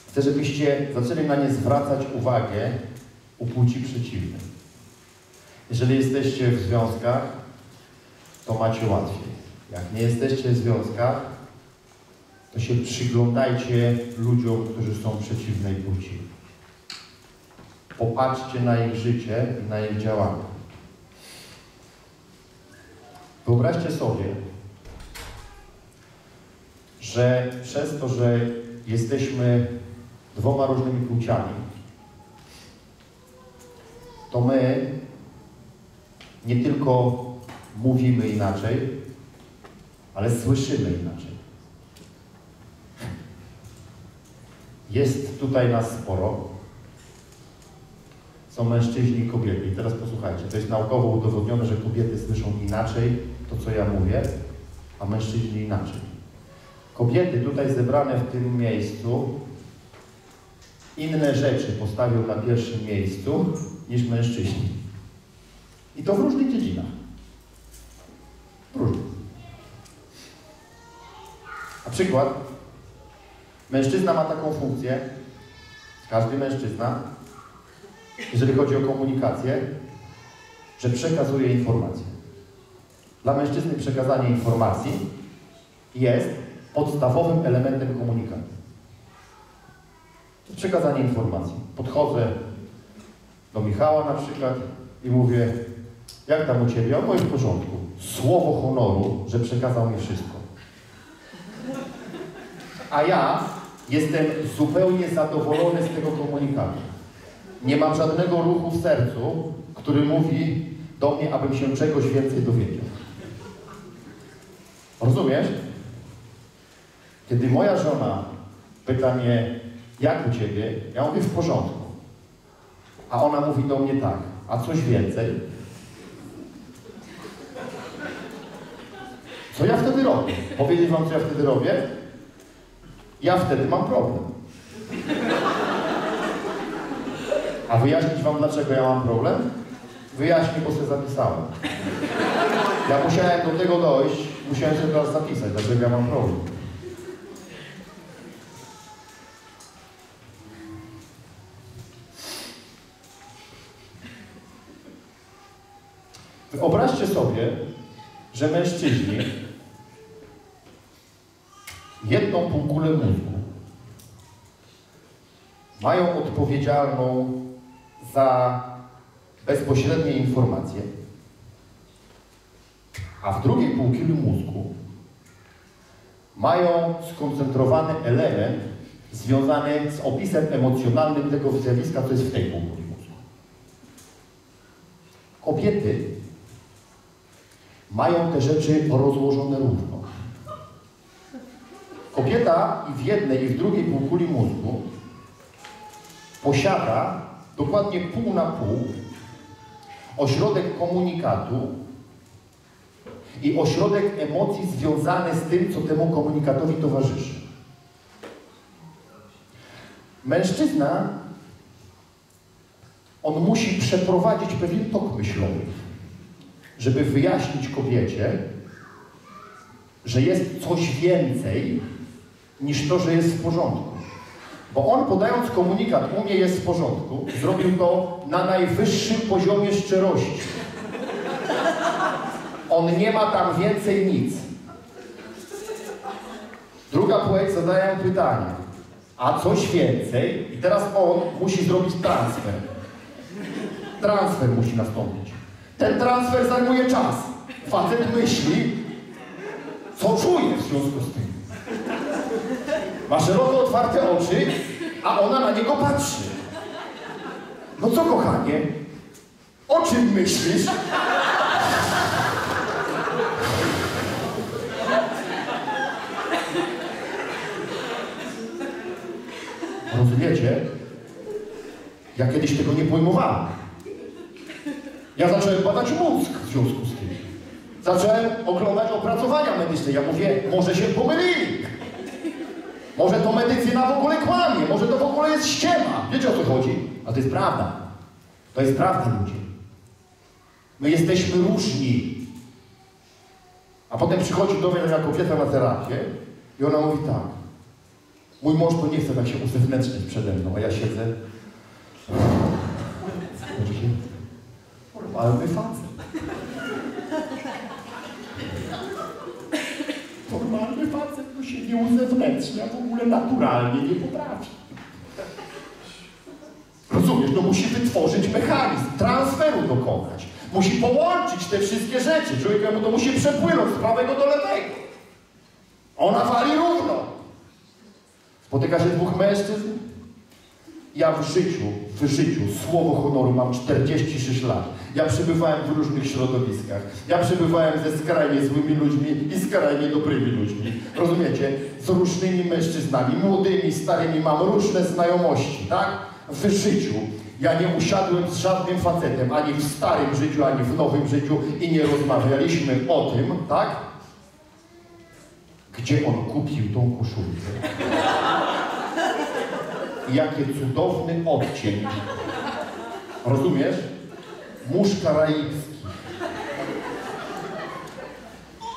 Chcę, żebyście zaczęli na nie zwracać uwagę u płci przeciwnej. Jeżeli jesteście w związkach, to macie łatwiej. Jak nie jesteście w związkach, to się przyglądajcie ludziom, którzy są przeciwnej płci. Popatrzcie na ich życie i na ich działania. Wyobraźcie sobie, że przez to, że jesteśmy dwoma różnymi płciami, to my nie tylko mówimy inaczej, ale słyszymy inaczej. Jest tutaj nas sporo. Są mężczyźni i kobiety. I teraz posłuchajcie, to jest naukowo udowodnione, że kobiety słyszą inaczej to, co ja mówię, a mężczyźni inaczej. Kobiety tutaj zebrane w tym miejscu inne rzeczy postawią na pierwszym miejscu niż mężczyźni. I to w różnych dziedzinach. W różnych. Na przykład mężczyzna ma taką funkcję, każdy mężczyzna, jeżeli chodzi o komunikację, że przekazuje informacje. Dla mężczyzny przekazanie informacji jest podstawowym elementem komunikacji. To przekazanie informacji. Podchodzę do Michała na przykład i mówię, jak tam u ciebie? O, w porządku. Słowo honoru, że przekazał mi wszystko. A ja jestem zupełnie zadowolony z tego komunikatu. Nie mam żadnego ruchu w sercu, który mówi do mnie, abym się czegoś więcej dowiedział. Rozumiesz? Kiedy moja żona pyta mnie, jak u ciebie, ja mówię, w porządku. A ona mówi do mnie tak, a coś więcej? Co ja wtedy robię? Powiedzieć wam, co ja wtedy robię? Ja wtedy mam problem. A wyjaśnić wam, dlaczego ja mam problem? Wyjaśnię, bo sobie zapisałem. Ja musiałem do tego dojść, musiałem sobie teraz zapisać, dlaczego ja mam problem. Wyobraźcie sobie, że mężczyźni jedną półkulę mózgu mają odpowiedzialną za bezpośrednie informacje, a w drugiej półkuli mózgu mają skoncentrowany element związany z opisem emocjonalnym tego zjawiska, co jest w tej półkuli mózgu. Kobiety mają te rzeczy rozłożone równo. Kobieta i w jednej, i w drugiej półkuli mózgu posiada dokładnie pół na pół ośrodek komunikatu i ośrodek emocji związany z tym, co temu komunikatowi towarzyszy. Mężczyzna, on musi przeprowadzić pewien tok myślowy, żeby wyjaśnić kobiecie, że jest coś więcej niż to, że jest w porządku. Bo on, podając komunikat, u mnie jest w porządku, zrobił to na najwyższym poziomie szczerości. On nie ma tam więcej nic. Druga płeć zadaje pytanie, a coś więcej? I teraz on musi zrobić transfer. Transfer musi nastąpić. Ten transfer zajmuje czas. Facet myśli, co czuje w związku z tym. Ma szeroko otwarte oczy, a ona na niego patrzy. No co, kochanie? O czym myślisz? Rozumiecie? Ja kiedyś tego nie pojmowałem. Ja zacząłem badać mózg w związku z tym. Zacząłem oglądać opracowania medyczne. Ja mówię, może się pomylili. Może to medycyna w ogóle kłamie, może to w ogóle jest ściema. Wiecie, o co chodzi? A to jest prawda. To jest prawda, ludzie. My jesteśmy różni. A potem przychodzi do mnie jaka kobieta na terapię i ona mówi tak. Mój mąż to nie chce tak się uzewnętrznić przede mną, a ja siedzę. Normalny facet. Normalny facet to się nie uzewnętrznia, w ogóle naturalnie nie potrafi. Rozumiesz, no musi wytworzyć mechanizm transferu do kogoś. Musi połączyć te wszystkie rzeczy. Człowiek mu to musi przepłynąć z prawego do lewego. Ona wali równo. Spotyka się dwóch mężczyzn. Ja w życiu, w życiu, słowo honoru, mam czterdzieści sześć lat. Ja przebywałem w różnych środowiskach. Ja przebywałem ze skrajnie złymi ludźmi i skrajnie dobrymi ludźmi. Rozumiecie? Z różnymi mężczyznami, młodymi, starymi, mam różne znajomości, tak? W życiu ja nie usiadłem z żadnym facetem, ani w starym życiu, ani w nowym życiu i nie rozmawialiśmy o tym, tak? Gdzie on kupił tą koszulkę. Jakie cudowny odcień. Rozumiesz? Mórz Karaibski.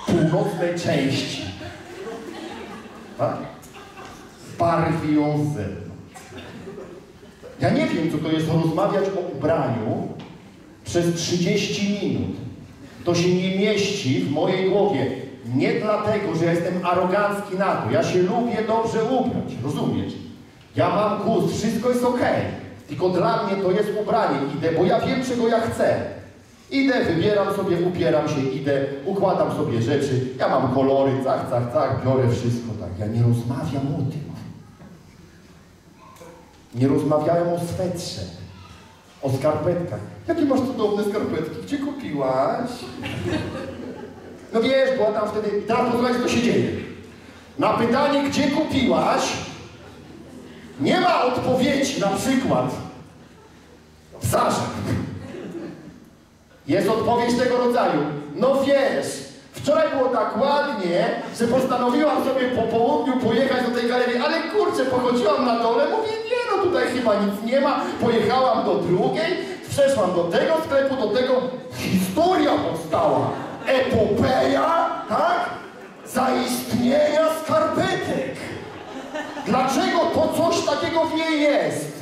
Północnej części. Tak? Barwi ją z zewnątrz. Ja nie wiem, co to jest rozmawiać o ubraniu przez trzydzieści minut. To się nie mieści w mojej głowie. Nie dlatego, że ja jestem arogancki na to. Ja się lubię dobrze ubrać. Rozumiesz? Ja mam gust, wszystko jest okej. Okay. Tylko dla mnie to jest ubranie. Idę, bo ja wiem, czego ja chcę. Idę, wybieram sobie, upieram się, idę, układam sobie rzeczy. Ja mam kolory, cach, cach, cach, biorę wszystko tak. Ja nie rozmawiam o tym. Nie rozmawiałem o swetrze, o skarpetkach. Jakie masz cudowne skarpetki? Gdzie kupiłaś? No wiesz, była tam wtedy... Teraz posłuchajcie, co się dzieje. Na pytanie, gdzie kupiłaś, nie ma odpowiedzi, na przykład w Sarze. Jest odpowiedź tego rodzaju. No wiesz, wczoraj było tak ładnie, że postanowiłam sobie po południu pojechać do tej galerii, ale kurczę, pochodziłam na dole, mówię, nie no, tutaj chyba nic nie ma, pojechałam do drugiej, przeszłam do tego sklepu, do tego, historia powstała, epopeja, tak, zaistnienia skarpetek. Dlaczego to coś takiego w niej jest?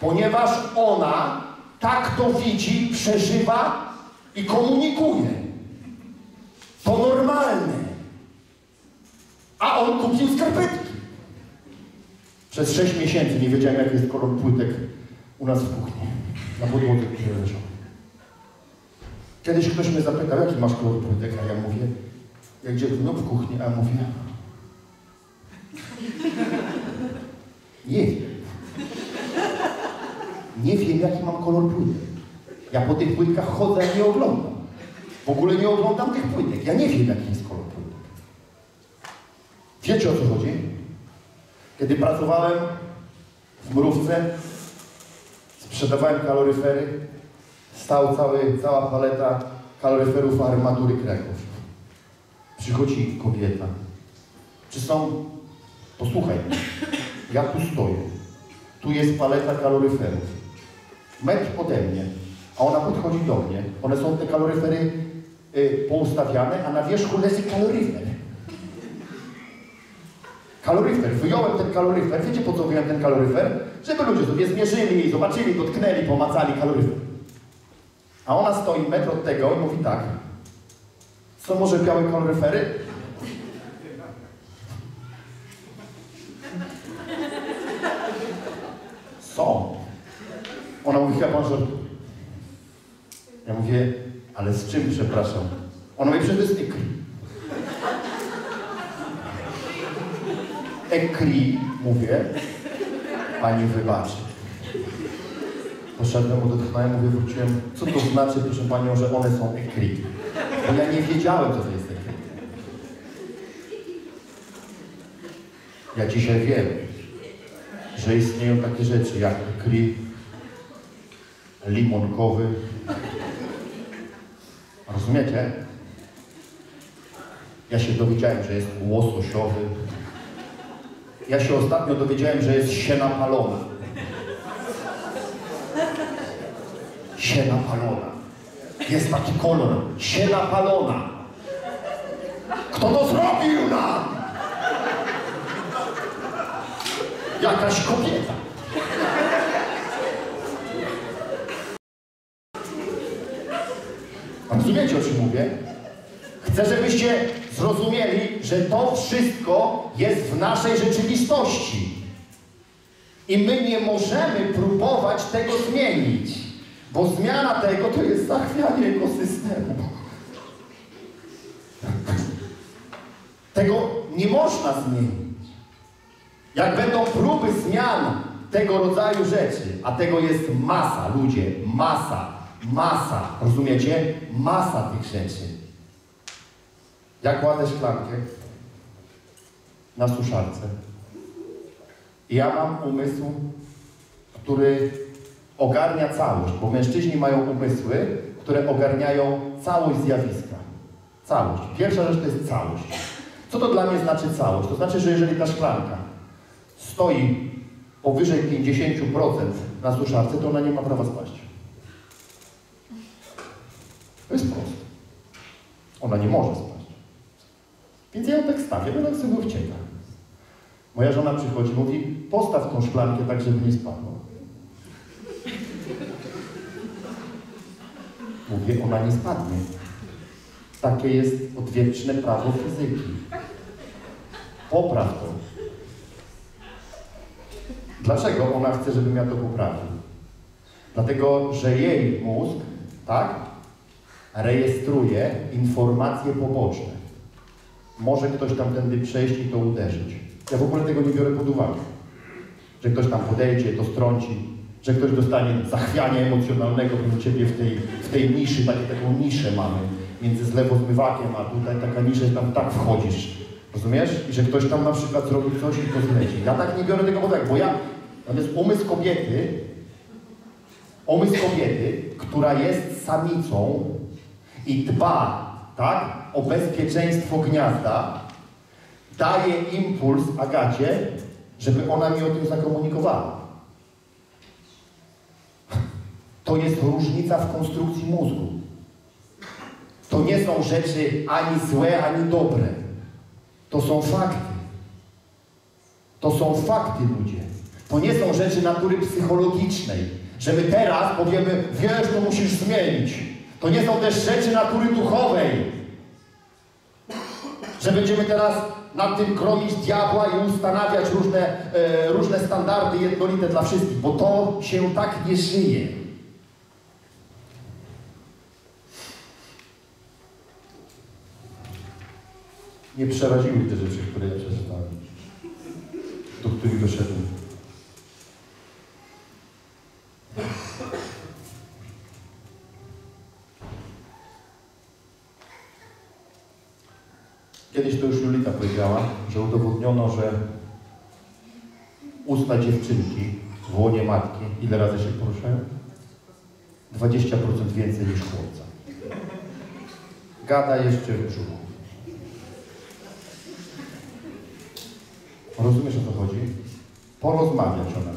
Ponieważ ona tak to widzi, przeżywa i komunikuje. To normalne. A on kupił skarpetki. Przez sześć miesięcy nie wiedziałem, jaki jest kolor płytek u nas w kuchni. Na podłodze, które leżą. Kiedyś ktoś mnie zapytał, jaki masz kolor płytek, a ja mówię, jak gdzie no w kuchni, a ja mówię, nie wiem. Nie wiem, jaki mam kolor płytek. Ja po tych płytkach chodzę, nie oglądam. W ogóle nie oglądam tych płytek. Ja nie wiem, jaki jest kolor płytek. Wiecie, o co chodzi? Kiedy pracowałem w Mrówce, sprzedawałem kaloryfery, stał cały, cała paleta kaloryferów Armatury Kraków. Przychodzi kobieta. Czy są... Posłuchaj, ja tu stoję. Tu jest paleta kaloryferów. Metr ode mnie, a ona podchodzi do mnie. One są te kaloryfery y, poustawiane, a na wierzchu leży kaloryfer. Kaloryfer. Wyjąłem ten kaloryfer. Wiecie, po co wyjąłem ten kaloryfer? Żeby ludzie sobie zmierzyli, zobaczyli, dotknęli, pomacali kaloryfer. A ona stoi metr od tego i mówi tak. Są może białe kaloryfery? Są. Ona mówi, chyba pan żartuje. Ja mówię, ale z czym, przepraszam? Ona mówi, przecież to jest ekri. Ekri, mówię, pani wybaczy. Poszedłem, odetchnąłem, mówię, wróciłem, co to znaczy, proszę panią, że one są ekri? Bo ja nie wiedziałem, co to jest ekri. Ja dzisiaj wiem, że istnieją takie rzeczy jak ekri, limonkowy. Rozumiecie? Ja się dowiedziałem, że jest łososiowy, Ja się ostatnio dowiedziałem, że jest siena palona. Siena palona. Jest taki kolor. Siena palona. Kto to zrobił nam? Jakaś kobieta. A rozumiecie, o czym mówię? Chcę, żebyście zrozumieli, że to wszystko jest w naszej rzeczywistości. I my nie możemy próbować tego zmienić. Bo zmiana tego to jest zachwianie ekosystemu. Tego nie można zmienić. Jak będą próby zmian tego rodzaju rzeczy, a tego jest masa, ludzie, masa, masa, rozumiecie? Masa tych rzeczy. Ja kładę szklankę na suszarce. I ja mam umysł, który ogarnia całość, bo mężczyźni mają umysły, które ogarniają całość zjawiska. Całość. Pierwsza rzecz to jest całość. Co to dla mnie znaczy całość? To znaczy, że jeżeli ta szklanka stoi powyżej pięćdziesięciu procent na suszarce, to ona nie ma prawa spaść. To jest proste. Ona nie może spaść. Więc ja ją tak stawię, bo tak sobie ucieka. Moja żona przychodzi, mówi, postaw tą szklankę tak, żeby nie spadła. Mówię, ona nie spadnie. Takie jest odwieczne prawo fizyki. Popraw to. Dlaczego ona chce, żebym ja to poprawił? Dlatego, że jej mózg, tak, rejestruje informacje poboczne. Może ktoś tamtędy przejść i to uderzyć. Ja w ogóle tego nie biorę pod uwagę. Że ktoś tam podejdzie, to strąci, że ktoś dostanie zachwiania emocjonalnego, bo u ciebie w tej, w tej niszy, takie, taką niszę mamy, między zlewozmywakiem, a tutaj taka nisza, że tam tak wchodzisz. Rozumiesz? I że ktoś tam na przykład zrobi coś i to zleci. Ja tak nie biorę tego pod uwagę, bo ja... Natomiast umysł kobiety, umysł kobiety, która jest samicą i dba, tak, o bezpieczeństwo gniazda, daje impuls Agacie, żeby ona mi o tym zakomunikowała. To jest różnica w konstrukcji mózgu. To nie są rzeczy ani złe, ani dobre. To są fakty. To są fakty, ludzie. To nie są rzeczy natury psychologicznej, że my teraz powiemy, wiesz, to musisz zmienić. To nie są też rzeczy natury duchowej, że będziemy teraz nad tym kromić diabła i ustanawiać różne, e, różne standardy jednolite dla wszystkich, bo to się tak nie żyje. Nie przeraziły te rzeczy, które ja przeczytałem, do których doszedłem. Kiedyś to już Julita powiedziała, że udowodniono, że usta dziewczynki w łonie matki, ile razy się poruszają? dwadzieścia procent więcej niż chłopca. Gada jeszcze w brzuchu. Rozumiesz, o co chodzi? Porozmawiać o nas.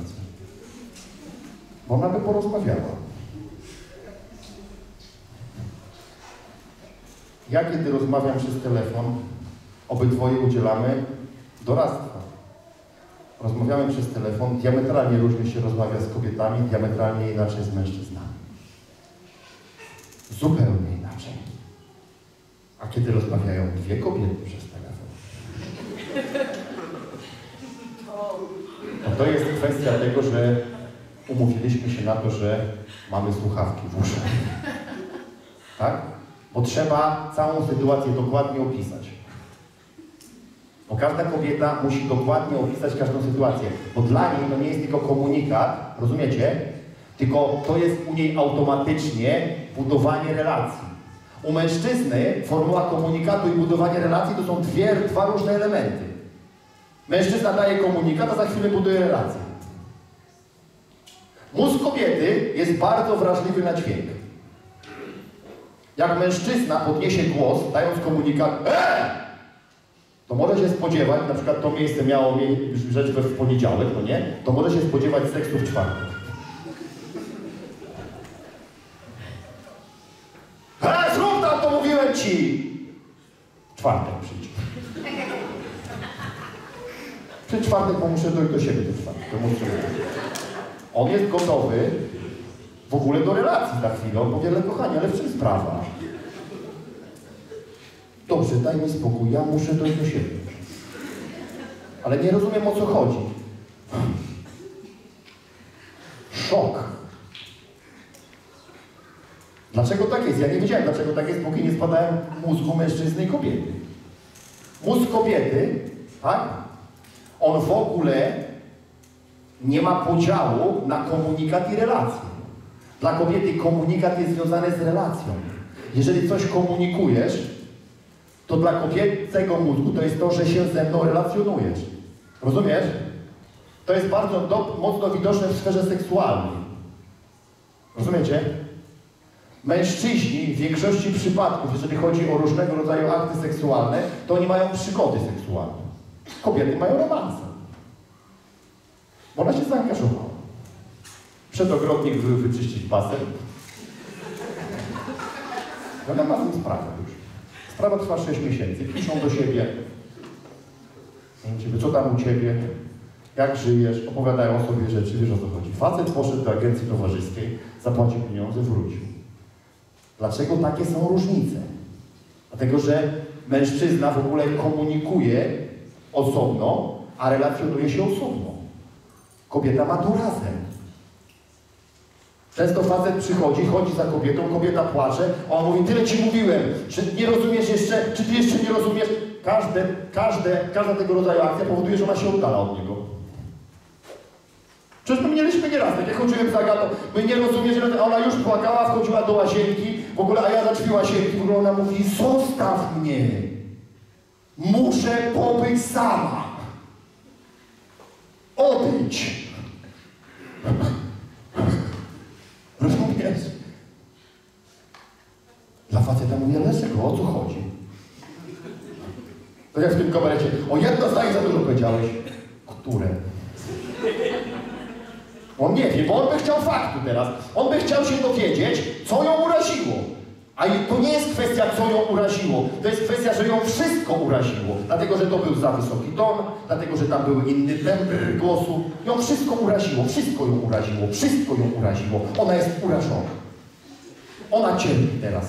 Bo ona by porozmawiała. Ja, kiedy rozmawiam przez telefon, obydwoje udzielamy doradztwa. Rozmawiamy przez telefon, diametralnie różnie się rozmawia z kobietami, diametralnie inaczej z mężczyznami. Zupełnie inaczej. A kiedy rozmawiają dwie kobiety przez telefon? No to jest kwestia tego, że umówiliśmy się na to, że mamy słuchawki w uszach. Tak? Bo trzeba całą sytuację dokładnie opisać. Bo każda kobieta musi dokładnie opisać każdą sytuację, bo dla niej to nie jest tylko komunikat, rozumiecie? Tylko to jest u niej automatycznie budowanie relacji. U mężczyzny formuła komunikatu i budowanie relacji to są dwie, dwa różne elementy. Mężczyzna daje komunikat, a za chwilę buduje relację. Mózg kobiety jest bardzo wrażliwy na dźwięk. Jak mężczyzna podniesie głos, dając komunikat, eee! to może się spodziewać, na przykład to miejsce miało rzecz we w poniedziałek, no nie? To może się spodziewać seksu w czwartek. He, zrób tam, to mówiłem ci! Czwartek przyjdzie. Przy czwartek, bo muszę dojść do siebie do czwartek. On jest gotowy w ogóle do relacji za chwilę, on powie, ale kochanie, ale w czym sprawa? Dobrze, daj mi spokój, ja muszę dojść do siebie. Ale nie rozumiem, o co chodzi. Szok. Dlaczego tak jest? Ja nie wiedziałem, dlaczego tak jest, póki nie spadałem mózgu mężczyzny i kobiety. Mózg kobiety, tak? On w ogóle nie ma podziału na komunikat i relację. Dla kobiety komunikat jest związany z relacją. Jeżeli coś komunikujesz, to dla kobiecego mózgu to jest to, że się ze mną relacjonujesz. Rozumiesz? To jest bardzo do, mocno widoczne w sferze seksualnej. Rozumiecie? Mężczyźni w większości przypadków, jeżeli chodzi o różnego rodzaju akty seksualne, to oni mają przygody seksualne. Kobiety mają romanse. Bo ona się zaangażowała. Przed ogrodnik był wyczyścić basen. Ona ma z tym sprawę już. Sprawa trwa sześć miesięcy. Piszą do siebie. Co tam u ciebie? Jak żyjesz? Opowiadają o sobie rzeczy. Wiesz, o co chodzi. Facet poszedł do agencji towarzyskiej, zapłacił pieniądze, wrócił. Dlaczego takie są różnice? Dlatego, że mężczyzna w ogóle komunikuje osobno, a relacjonuje się osobno. Kobieta ma to razem. Często facet przychodzi, chodzi za kobietą, kobieta płacze, a on mówi, tyle ci mówiłem, czy nie rozumiesz jeszcze, czy ty jeszcze nie rozumiesz? Każde, każde, każda tego rodzaju akcja powoduje, że ona się oddala od niego. Przecież my mieliśmy nieraz, tak jak chodziłem za Agatą, my nie rozumiesz, a ona już płakała, wchodziła do łazienki, w ogóle, a ja za drzwi łazienki, w ogóle ona mówi, zostaw mnie, muszę pobyć sama, odejdź. Rozumiesz? Dla faceta mówię, Leszek, o co chodzi? Tak jak w tym kabarecie, o jedno zdanie za dużo powiedziałeś. Które? On nie wie, bo on by chciał faktu teraz. On by chciał się dowiedzieć, co ją uraziło. A to nie jest kwestia, co ją uraziło. To jest kwestia, że ją wszystko uraziło. Dlatego, że to był za wysoki ton, dlatego, że tam był inny temper głosu. Ją wszystko uraziło, wszystko ją uraziło, wszystko ją uraziło. Ona jest urażona. Ona cierpi teraz.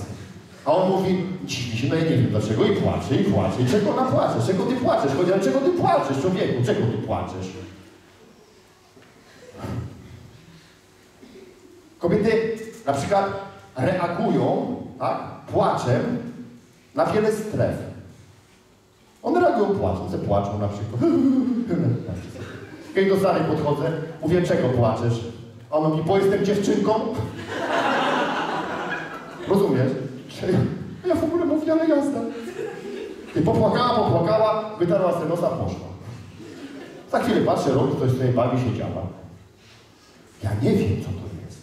A on mówi, dziwi się, no ja nie wiem dlaczego. I płacze, i płacze. I czego ona płacze? Czego ty płaczesz? Chodzi, ale czego ty płaczesz, człowieku? Czego ty płaczesz? Kobiety na przykład reagują, tak, płaczem na wiele stref. One reagują płaczem, se płaczą na przykład. Kiedy do Sary podchodzę, mówię, czego płaczesz? A ona mówi, bo jestem dziewczynką. Rozumiesz? Ja w ogóle mówię, ale jasne. I popłakała, popłakała, wytarła sobie nosa, poszła. Za chwilę patrzę, robi coś sobie, bawi się, działa. Ja nie wiem, co to jest.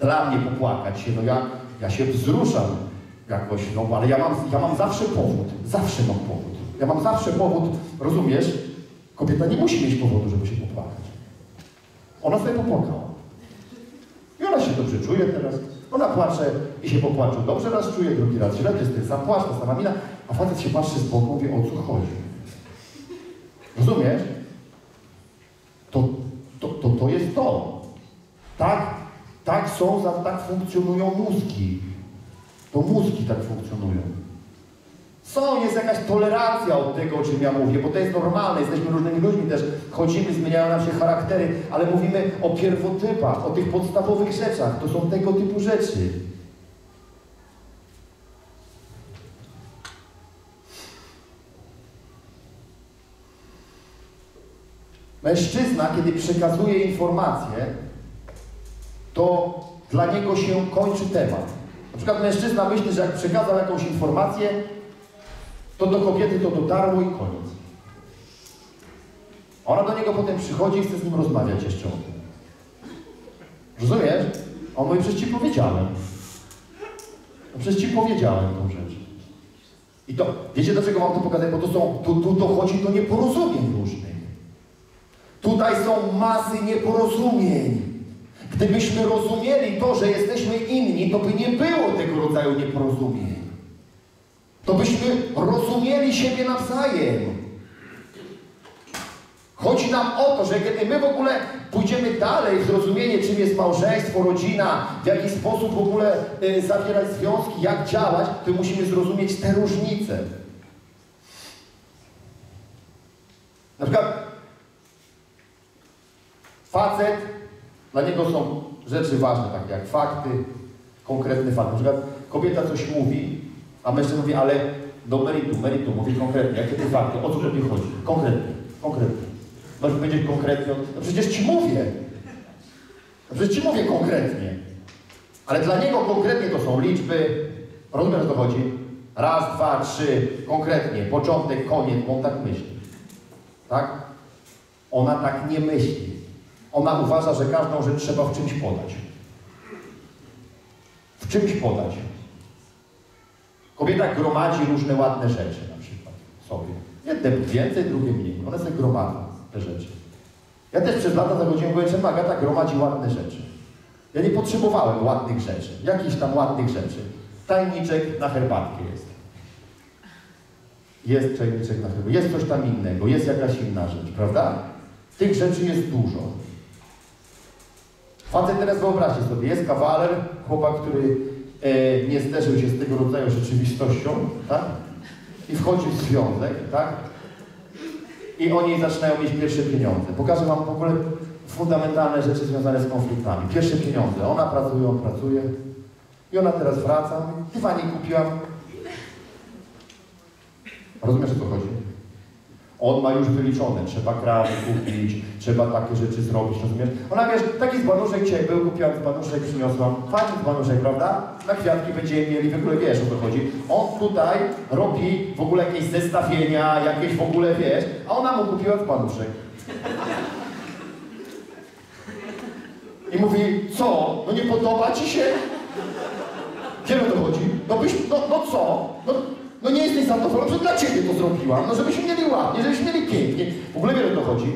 Dla mnie popłakać się, no ja, ja się wzruszam jakoś, no ale ja mam, ja mam zawsze powód, zawsze mam powód. Ja mam zawsze powód, rozumiesz? Kobieta nie musi mieć powodu, żeby się popłakać. Ona sobie popłakała. I ona się dobrze czuje teraz. Ona płacze i się popłaczy. Dobrze raz czuje, drugi raz źle, jest ten sam płacz, ta sama mina, a facet się patrzy z boku, mówi, o co chodzi. Rozumiesz? To, to, to, to jest to. Tak, tak są, tak funkcjonują mózgi. To mózgi tak funkcjonują. Są, jest jakaś tolerancja od tego, o czym ja mówię, bo to jest normalne, jesteśmy różnymi ludźmi też, chodzimy, zmieniają nam się charaktery, ale mówimy o pierwotypach, o tych podstawowych rzeczach, to są tego typu rzeczy. Mężczyzna, kiedy przekazuje informacje, to dla niego się kończy temat. Na przykład mężczyzna myśli, że jak przekazał jakąś informację, to do kobiety to dotarło i koniec. Ona do niego potem przychodzi i chce z nim rozmawiać jeszcze o tym. Rozumiesz? On mówi, przecież ci powiedziałem. No przecież ci powiedziałem tą rzecz. I to, wiecie dlaczego wam to pokazać? Bo to są, tu, tu dochodzi do nieporozumień różnych. Tutaj są masy nieporozumień. Gdybyśmy rozumieli to, że jesteśmy inni, to by nie było tego rodzaju nieporozumień. To byśmy rozumieli siebie nawzajem. Chodzi nam o to, że kiedy my w ogóle pójdziemy dalej w zrozumienie, czym jest małżeństwo, rodzina, w jaki sposób w ogóle y, zawierać związki, jak działać, to musimy zrozumieć te różnice. Na przykład facet, dla niego są rzeczy ważne, takie jak fakty, konkretny fakt. Na przykład kobieta coś mówi, a mężczyzna mówi, ale do meritum, meritum, mówi konkretnie, jakie te fakty, o co tobie chodzi, konkretnie, konkretnie. Możesz powiedzieć konkretnie, no przecież ci mówię, no przecież ci mówię konkretnie. Ale dla niego konkretnie to są liczby, rozumiesz, o co chodzi? Raz, dwa, trzy, konkretnie, początek, koniec, bo on tak myśli. Tak? Ona tak nie myśli. Ona uważa, że każdą rzecz trzeba w czymś podać. W czymś podać. Kobieta gromadzi różne ładne rzeczy na przykład sobie. Jedne więcej, drugie mniej. One sobie gromadzą te rzeczy. Ja też przez lata zachodziłem, mówię, że Agata gromadzi ładne rzeczy. Ja nie potrzebowałem ładnych rzeczy. Jakichś tam ładnych rzeczy. Tajniczek na herbatkę jest. Jest tajniczek na herbatkę. Jest coś tam innego. Jest jakaś inna rzecz, prawda? Tych rzeczy jest dużo. Facet, teraz wyobraźcie sobie, jest kawaler, chłopak, który e, nie zderzył się z tego rodzaju rzeczywistością, tak? I wchodzi w związek, tak? I oni zaczynają mieć pierwsze pieniądze. Pokażę wam w ogóle fundamentalne rzeczy związane z konfliktami. Pierwsze pieniądze. Ona pracuje, on pracuje. I ona teraz wraca. Chyba nie kupiłam. Rozumiesz, o co chodzi? On ma już wyliczone, trzeba krawy kupić, trzeba takie rzeczy zrobić, rozumiesz? Ona, wiesz, taki zbanuszek dzisiaj był, kupiłam zbanuszek, przyniosłam, fajny zbanuszek, prawda? Na kwiatki będziemy mieli, w ogóle wiesz, o co chodzi. On tutaj robi w ogóle jakieś zestawienia, jakieś w ogóle, wiesz, a ona mu kupiła zbanuszek. I mówi, co? No nie podoba ci się? Wiem, o to chodzi. No byś, no, no co? No, No nie jesteś zadowolony, że dla ciebie to zrobiłam, no żebyśmy mieli ładnie, żebyśmy mieli pięknie. W ogóle wiele to chodzi.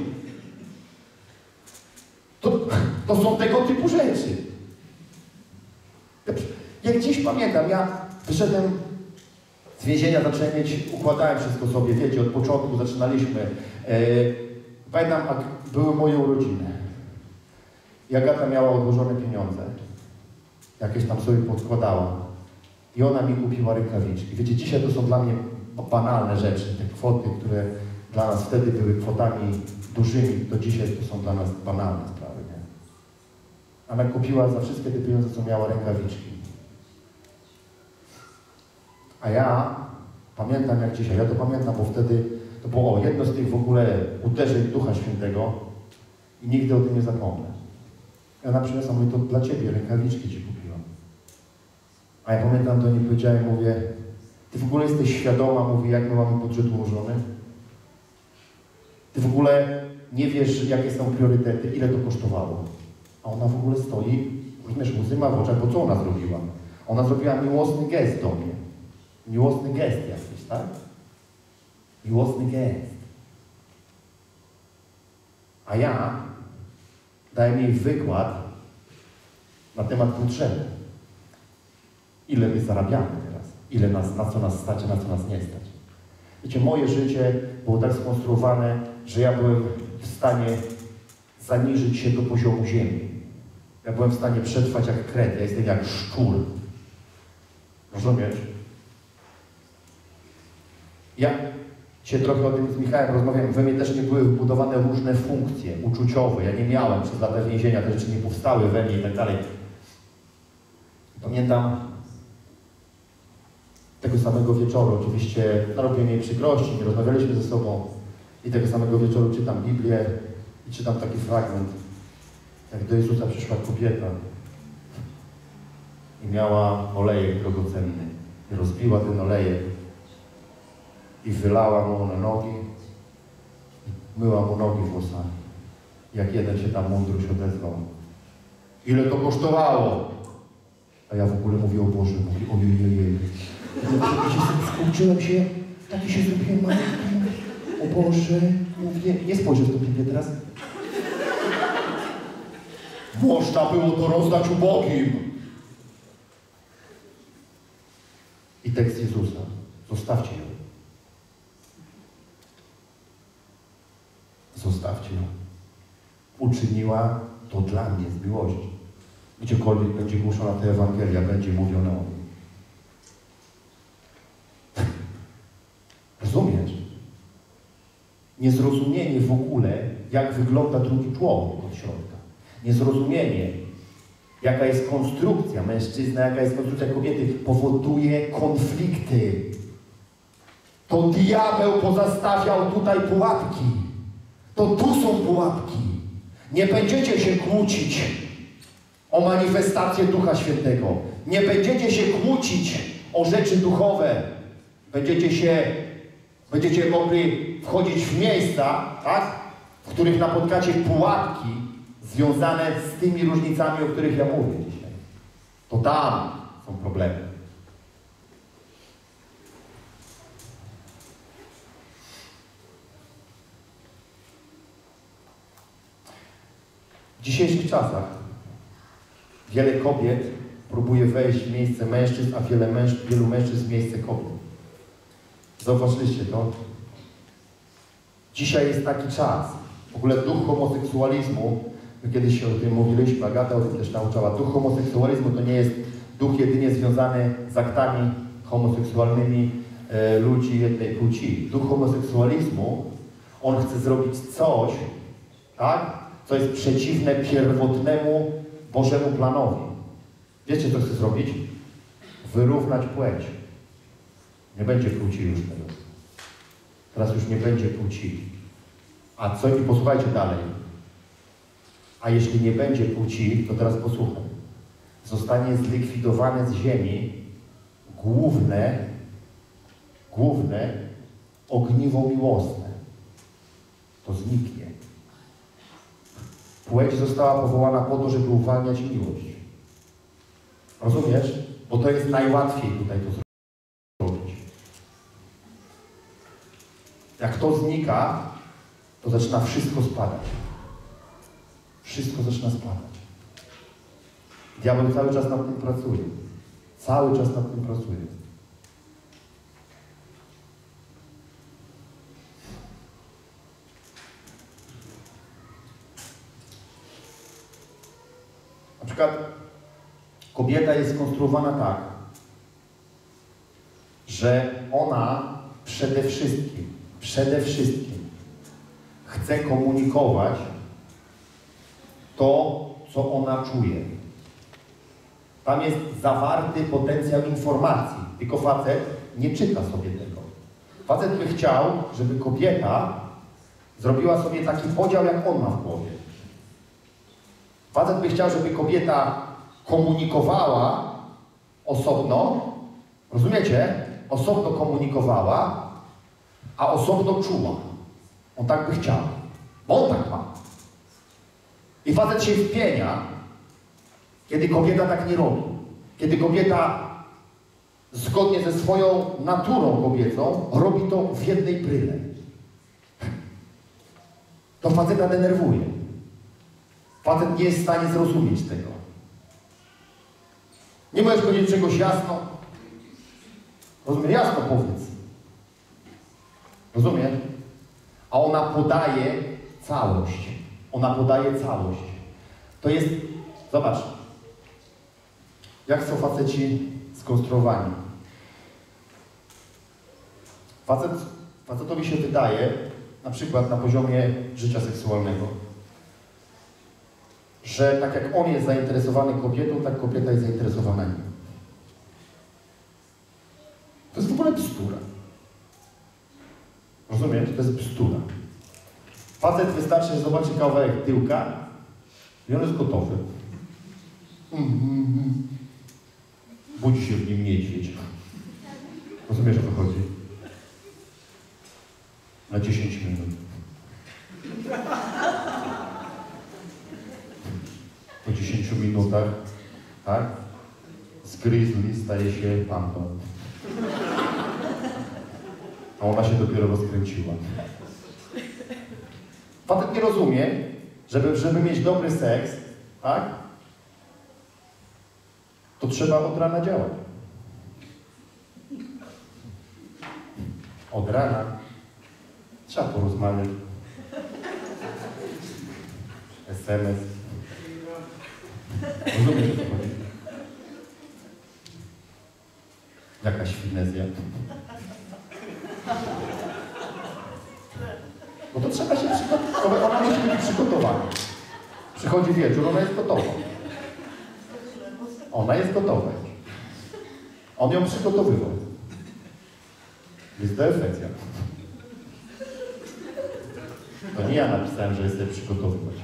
To, to są tego typu rzeczy. Jak dziś pamiętam, ja wyszedłem z więzienia, zacząłem mieć, układałem wszystko sobie, wiecie, od początku zaczynaliśmy. Yy, pamiętam, były moje urodziny. I Agata miała odłożone pieniądze. Jakieś tam sobie podkładała. I ona mi kupiła rękawiczki. Wiecie, dzisiaj to są dla mnie banalne rzeczy. Te kwoty, które dla nas wtedy były kwotami dużymi, to dzisiaj to są dla nas banalne sprawy, nie? Ona kupiła za wszystkie te pieniądze, co miała, rękawiczki. A ja pamiętam jak dzisiaj, ja to pamiętam, bo wtedy to było o, jedno z tych w ogóle uderzeń Ducha Świętego i nigdy o tym nie zapomnę. I ona przyniosła, mówi, to dla ciebie rękawiczki ci kupiła. A ja pamiętam, do niej powiedziałem, mówię, ty w ogóle jesteś świadoma, mówię, jak my mamy budżet ułożony? Ty w ogóle nie wiesz, jakie są priorytety, ile to kosztowało. A ona w ogóle stoi, rozumiesz, łzy ma w oczach, bo co ona zrobiła? Ona zrobiła miłosny gest do mnie. Miłosny gest jakiś, tak? Miłosny gest. A ja dałem jej wykład na temat budżetu. Ile my zarabiamy teraz, ile nas, na co nas stać, a na co nas nie stać. Wiecie, moje życie było tak skonstruowane, że ja byłem w stanie zaniżyć się do poziomu ziemi. Ja byłem w stanie przetrwać jak kret, ja jestem jak szczur. Rozumiesz? Ja cię trochę o tym z Michałem rozmawiałem, we mnie też nie były wbudowane różne funkcje uczuciowe. Ja nie miałem przez lata więzienia, te rzeczy nie powstały we mnie i tak dalej. Pamiętam, tego samego wieczoru, oczywiście narobiłem jej przykrości, nie rozmawialiśmy ze sobą i tego samego wieczoru czytam Biblię i czytam taki fragment, jak do Jezusa przyszła kobieta i miała olejek drogocenny i rozbiła ten olejek i wylała mu na nogi i myła mu nogi włosami. Jak jeden się tam mądruś odezwał. Ile to kosztowało? A ja w ogóle mówię, o Boże, mówię, ojej, ojej. Skurczyłem się, taki się zrobiłem malutki. O Boże, mówię, nie spojrzę w to piwie teraz. Można było to rozdać ubogim. I tekst Jezusa. Zostawcie ją. Zostawcie ją. Uczyniła to dla mnie z miłości. Gdziekolwiek będzie głoszona ta Ewangelia, będzie mówiona o mnie. Rozumiesz? Niezrozumienie w ogóle, jak wygląda drugi człowiek od środka. Niezrozumienie, jaka jest konstrukcja mężczyzny, jaka jest konstrukcja kobiety, powoduje konflikty. To diabeł pozostawiał tutaj pułapki. To tu są pułapki. Nie będziecie się kłócić o manifestację Ducha Świętego. Nie będziecie się kłócić o rzeczy duchowe. Będziecie się, będziecie mogli wchodzić w miejsca, tak? W których napotkacie pułapki związane z tymi różnicami, o których ja mówię dzisiaj. To tam są problemy. W dzisiejszych czasach wiele kobiet próbuje wejść w miejsce mężczyzn, a wiele męż wielu mężczyzn w miejsce kobiet. Zauważyliście to? Dzisiaj jest taki czas. W ogóle duch homoseksualizmu, my kiedyś się o tym mówiliśmy, Agata o tym też nauczała, duch homoseksualizmu to nie jest duch jedynie związany z aktami homoseksualnymi e, ludzi jednej płci. Duch homoseksualizmu, on chce zrobić coś, tak? Co jest przeciwne pierwotnemu Bożemu planowi. Wiecie, co chce zrobić? Wyrównać płeć. Nie będzie płci już teraz. Teraz już nie będzie płci. A co? I posłuchajcie dalej. A jeśli nie będzie płci, to teraz posłuchaj. Zostanie zlikwidowane z ziemi główne, główne ogniwo miłosne. To zniknie. Płeć została powołana po to, żeby uwalniać miłość. Rozumiesz? Bo to jest najłatwiej tutaj to zrobić. Jak to znika, to zaczyna wszystko spadać. Wszystko zaczyna spadać. Diabeł cały czas nad tym pracuje. Cały czas nad tym pracuje. Na przykład kobieta jest skonstruowana tak, że ona przede wszystkim, przede wszystkim chce komunikować to, co ona czuje. Tam jest zawarty potencjał informacji, tylko facet nie czyta sobie tego. Facet by chciał, żeby kobieta zrobiła sobie taki podział, jak on ma w głowie. Facet by chciał, żeby kobieta komunikowała osobno, rozumiecie? Osobno komunikowała, a osobno czuła. On tak by chciał, bo on tak ma. I facet się wpienia, kiedy kobieta tak nie robi. Kiedy kobieta zgodnie ze swoją naturą kobiecą robi to w jednej bryle. To faceta denerwuje. Facet nie jest w stanie zrozumieć tego. Nie możesz powiedzieć czegoś jasno. Rozumiesz? Jasno powiedz. Rozumiesz? A ona podaje całość. Ona podaje całość. To jest... Zobacz. Jak są faceci skonstruowani. Facet, facetowi się wydaje, na przykład na poziomie życia seksualnego, że tak jak on jest zainteresowany kobietą, tak kobieta jest zainteresowana nim. To jest w ogóle bzdura. Rozumiesz? To jest bzdura. Facet wystarczy, że zobaczy kawałek tyłka i on jest gotowy. Mm-hmm. Budzi się w nim niedźwiedź. Rozumiesz, o co chodzi? Na dziesięć minut. Po dziesięciu minutach, tak? Z grizzly staje się pantą. A ona się dopiero rozkręciła. Facet nie rozumie, żeby, żeby mieć dobry seks, tak? To trzeba od rana działać. Od rana trzeba porozmawiać. es em es. Rozumiesz, co chodzi? Jakaś finezja. No to trzeba się przygotować. Ona musi być przygotowana. Przychodzi wieczór, ona jest gotowa. Ona jest gotowa. On ją przygotowywał. Jest to efekcja. To nie ja napisałem, że jestem przygotowywać.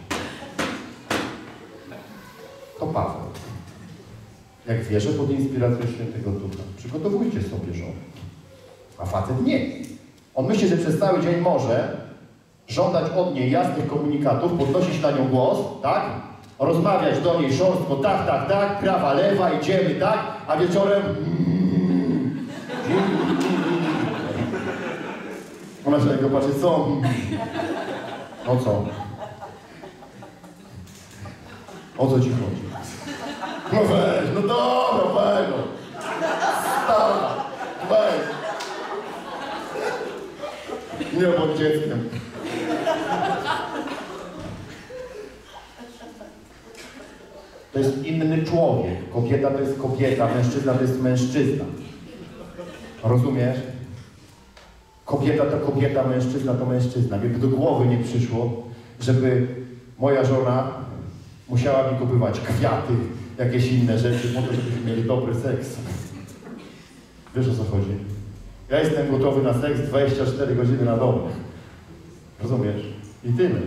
To Paweł. Jak wierzę pod inspiracją Świętego Ducha, przygotowujcie sobie żonę. A facet nie. On myśli, że przez cały dzień może żądać od niej jasnych komunikatów, podnosić na nią głos, tak? Rozmawiać do niej szorstko, tak, tak, tak, prawa, lewa, idziemy, tak? A wieczorem... Ona się na niego patrzy, co? O co? O co ci chodzi? No weź, no dobra, weź, no. Stara, weź. Nie bądź dzieckiem. To jest inny człowiek. Kobieta to jest kobieta, mężczyzna to jest mężczyzna. Rozumiesz? Kobieta to kobieta, mężczyzna to mężczyzna. Mnie do głowy nie przyszło, żeby moja żona musiała mi kupywać kwiaty, jakieś inne rzeczy, po to, żebyśmy mieli dobry seks. Wiesz, o co chodzi? Ja jestem gotowy na seks dwadzieścia cztery godziny na dobę. Rozumiesz? I tyle.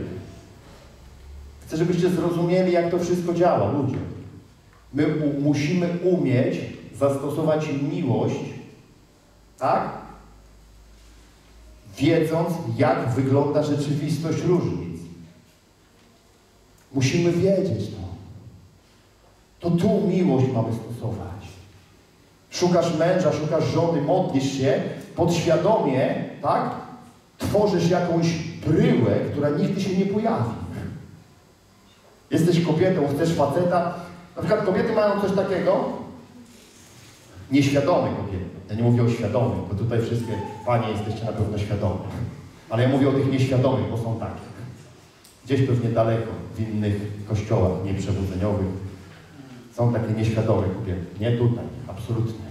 Chcę, żebyście zrozumieli, jak to wszystko działa, ludzie. My musimy umieć zastosować miłość, tak? Wiedząc, jak wygląda rzeczywistość różnic. Musimy wiedzieć to. To tu miłość mamy stosować. Szukasz męża, szukasz żony, modlisz się, podświadomie, tak? Tworzysz jakąś bryłę, która nigdy się nie pojawi. Jesteś kobietą, chcesz faceta. Na przykład kobiety mają coś takiego. Nieświadome kobiety. Ja nie mówię o świadomych, bo tutaj wszystkie panie jesteście na pewno świadome. Ale ja mówię o tych nieświadomych, bo są takie. Gdzieś pewnie daleko, w innych kościołach nieprzebudzeniowych są takie nieświadome kobiety. Nie tutaj, absolutnie.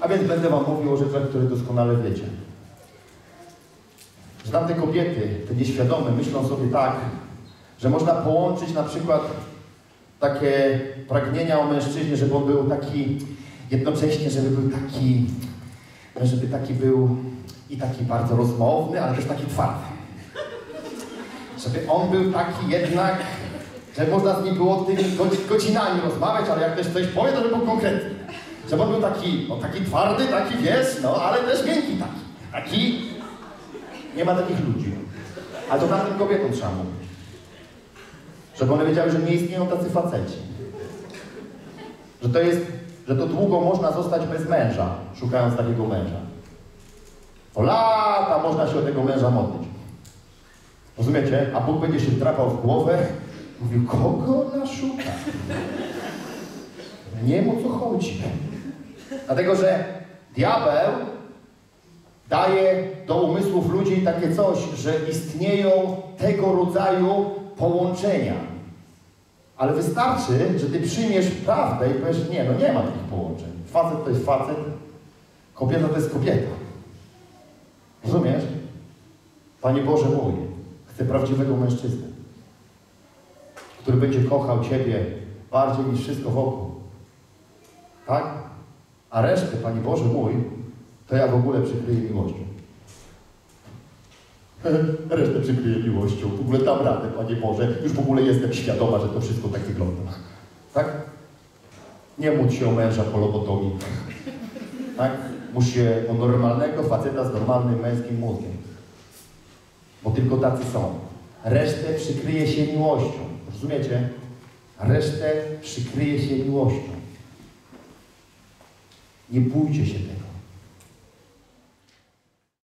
A więc będę wam mówił o rzeczach, które doskonale wiecie. Że tamte kobiety, te nieświadome, myślą sobie tak, że można połączyć na przykład takie pragnienia o mężczyźnie, żeby on był taki, jednocześnie, żeby był taki, żeby taki był i taki bardzo rozmowny, ale też taki twardy. Żeby on był taki jednak, że można z nim było tymi godzinami rozmawiać, ale jak też coś powie, to żeby był konkretny. Żeby on był taki, no, taki twardy, taki wiesz, no, ale też miękki taki. Taki... Nie ma takich ludzi. Ale to tamtym kobietom trzeba mówić. Żeby one wiedziały, że nie istnieją tacy faceci. Że to jest, że to długo można zostać bez męża, szukając takiego męża. Po lata można się o tego męża modlić. Rozumiecie? A Bóg będzie się drapał w głowę, mówił, kogo ona szuka? Nie wiem, o co chodzi. Dlatego, że diabeł daje do umysłów ludzi takie coś, że istnieją tego rodzaju połączenia. Ale wystarczy, że ty przyjmiesz prawdę i powiesz, nie, no nie ma takich połączeń. Facet to jest facet, kobieta to jest kobieta. Rozumiesz? Panie Boże mój, chcę prawdziwego mężczyznę, który będzie kochał ciebie bardziej niż wszystko wokół. Tak? A resztę, Panie Boże mój, to ja w ogóle przykryję miłością. Resztę przykryję miłością. W ogóle dam radę, Panie Boże. Już w ogóle jestem świadoma, że to wszystko tak wygląda. Tak? Nie módl się o męża po lobotomii. Tak? Musi się o normalnego faceta z normalnym męskim mózgiem. Bo tylko tacy są. Resztę przykryje się miłością. Rozumiecie? resztę przykryje się miłością. Nie bójcie się tego.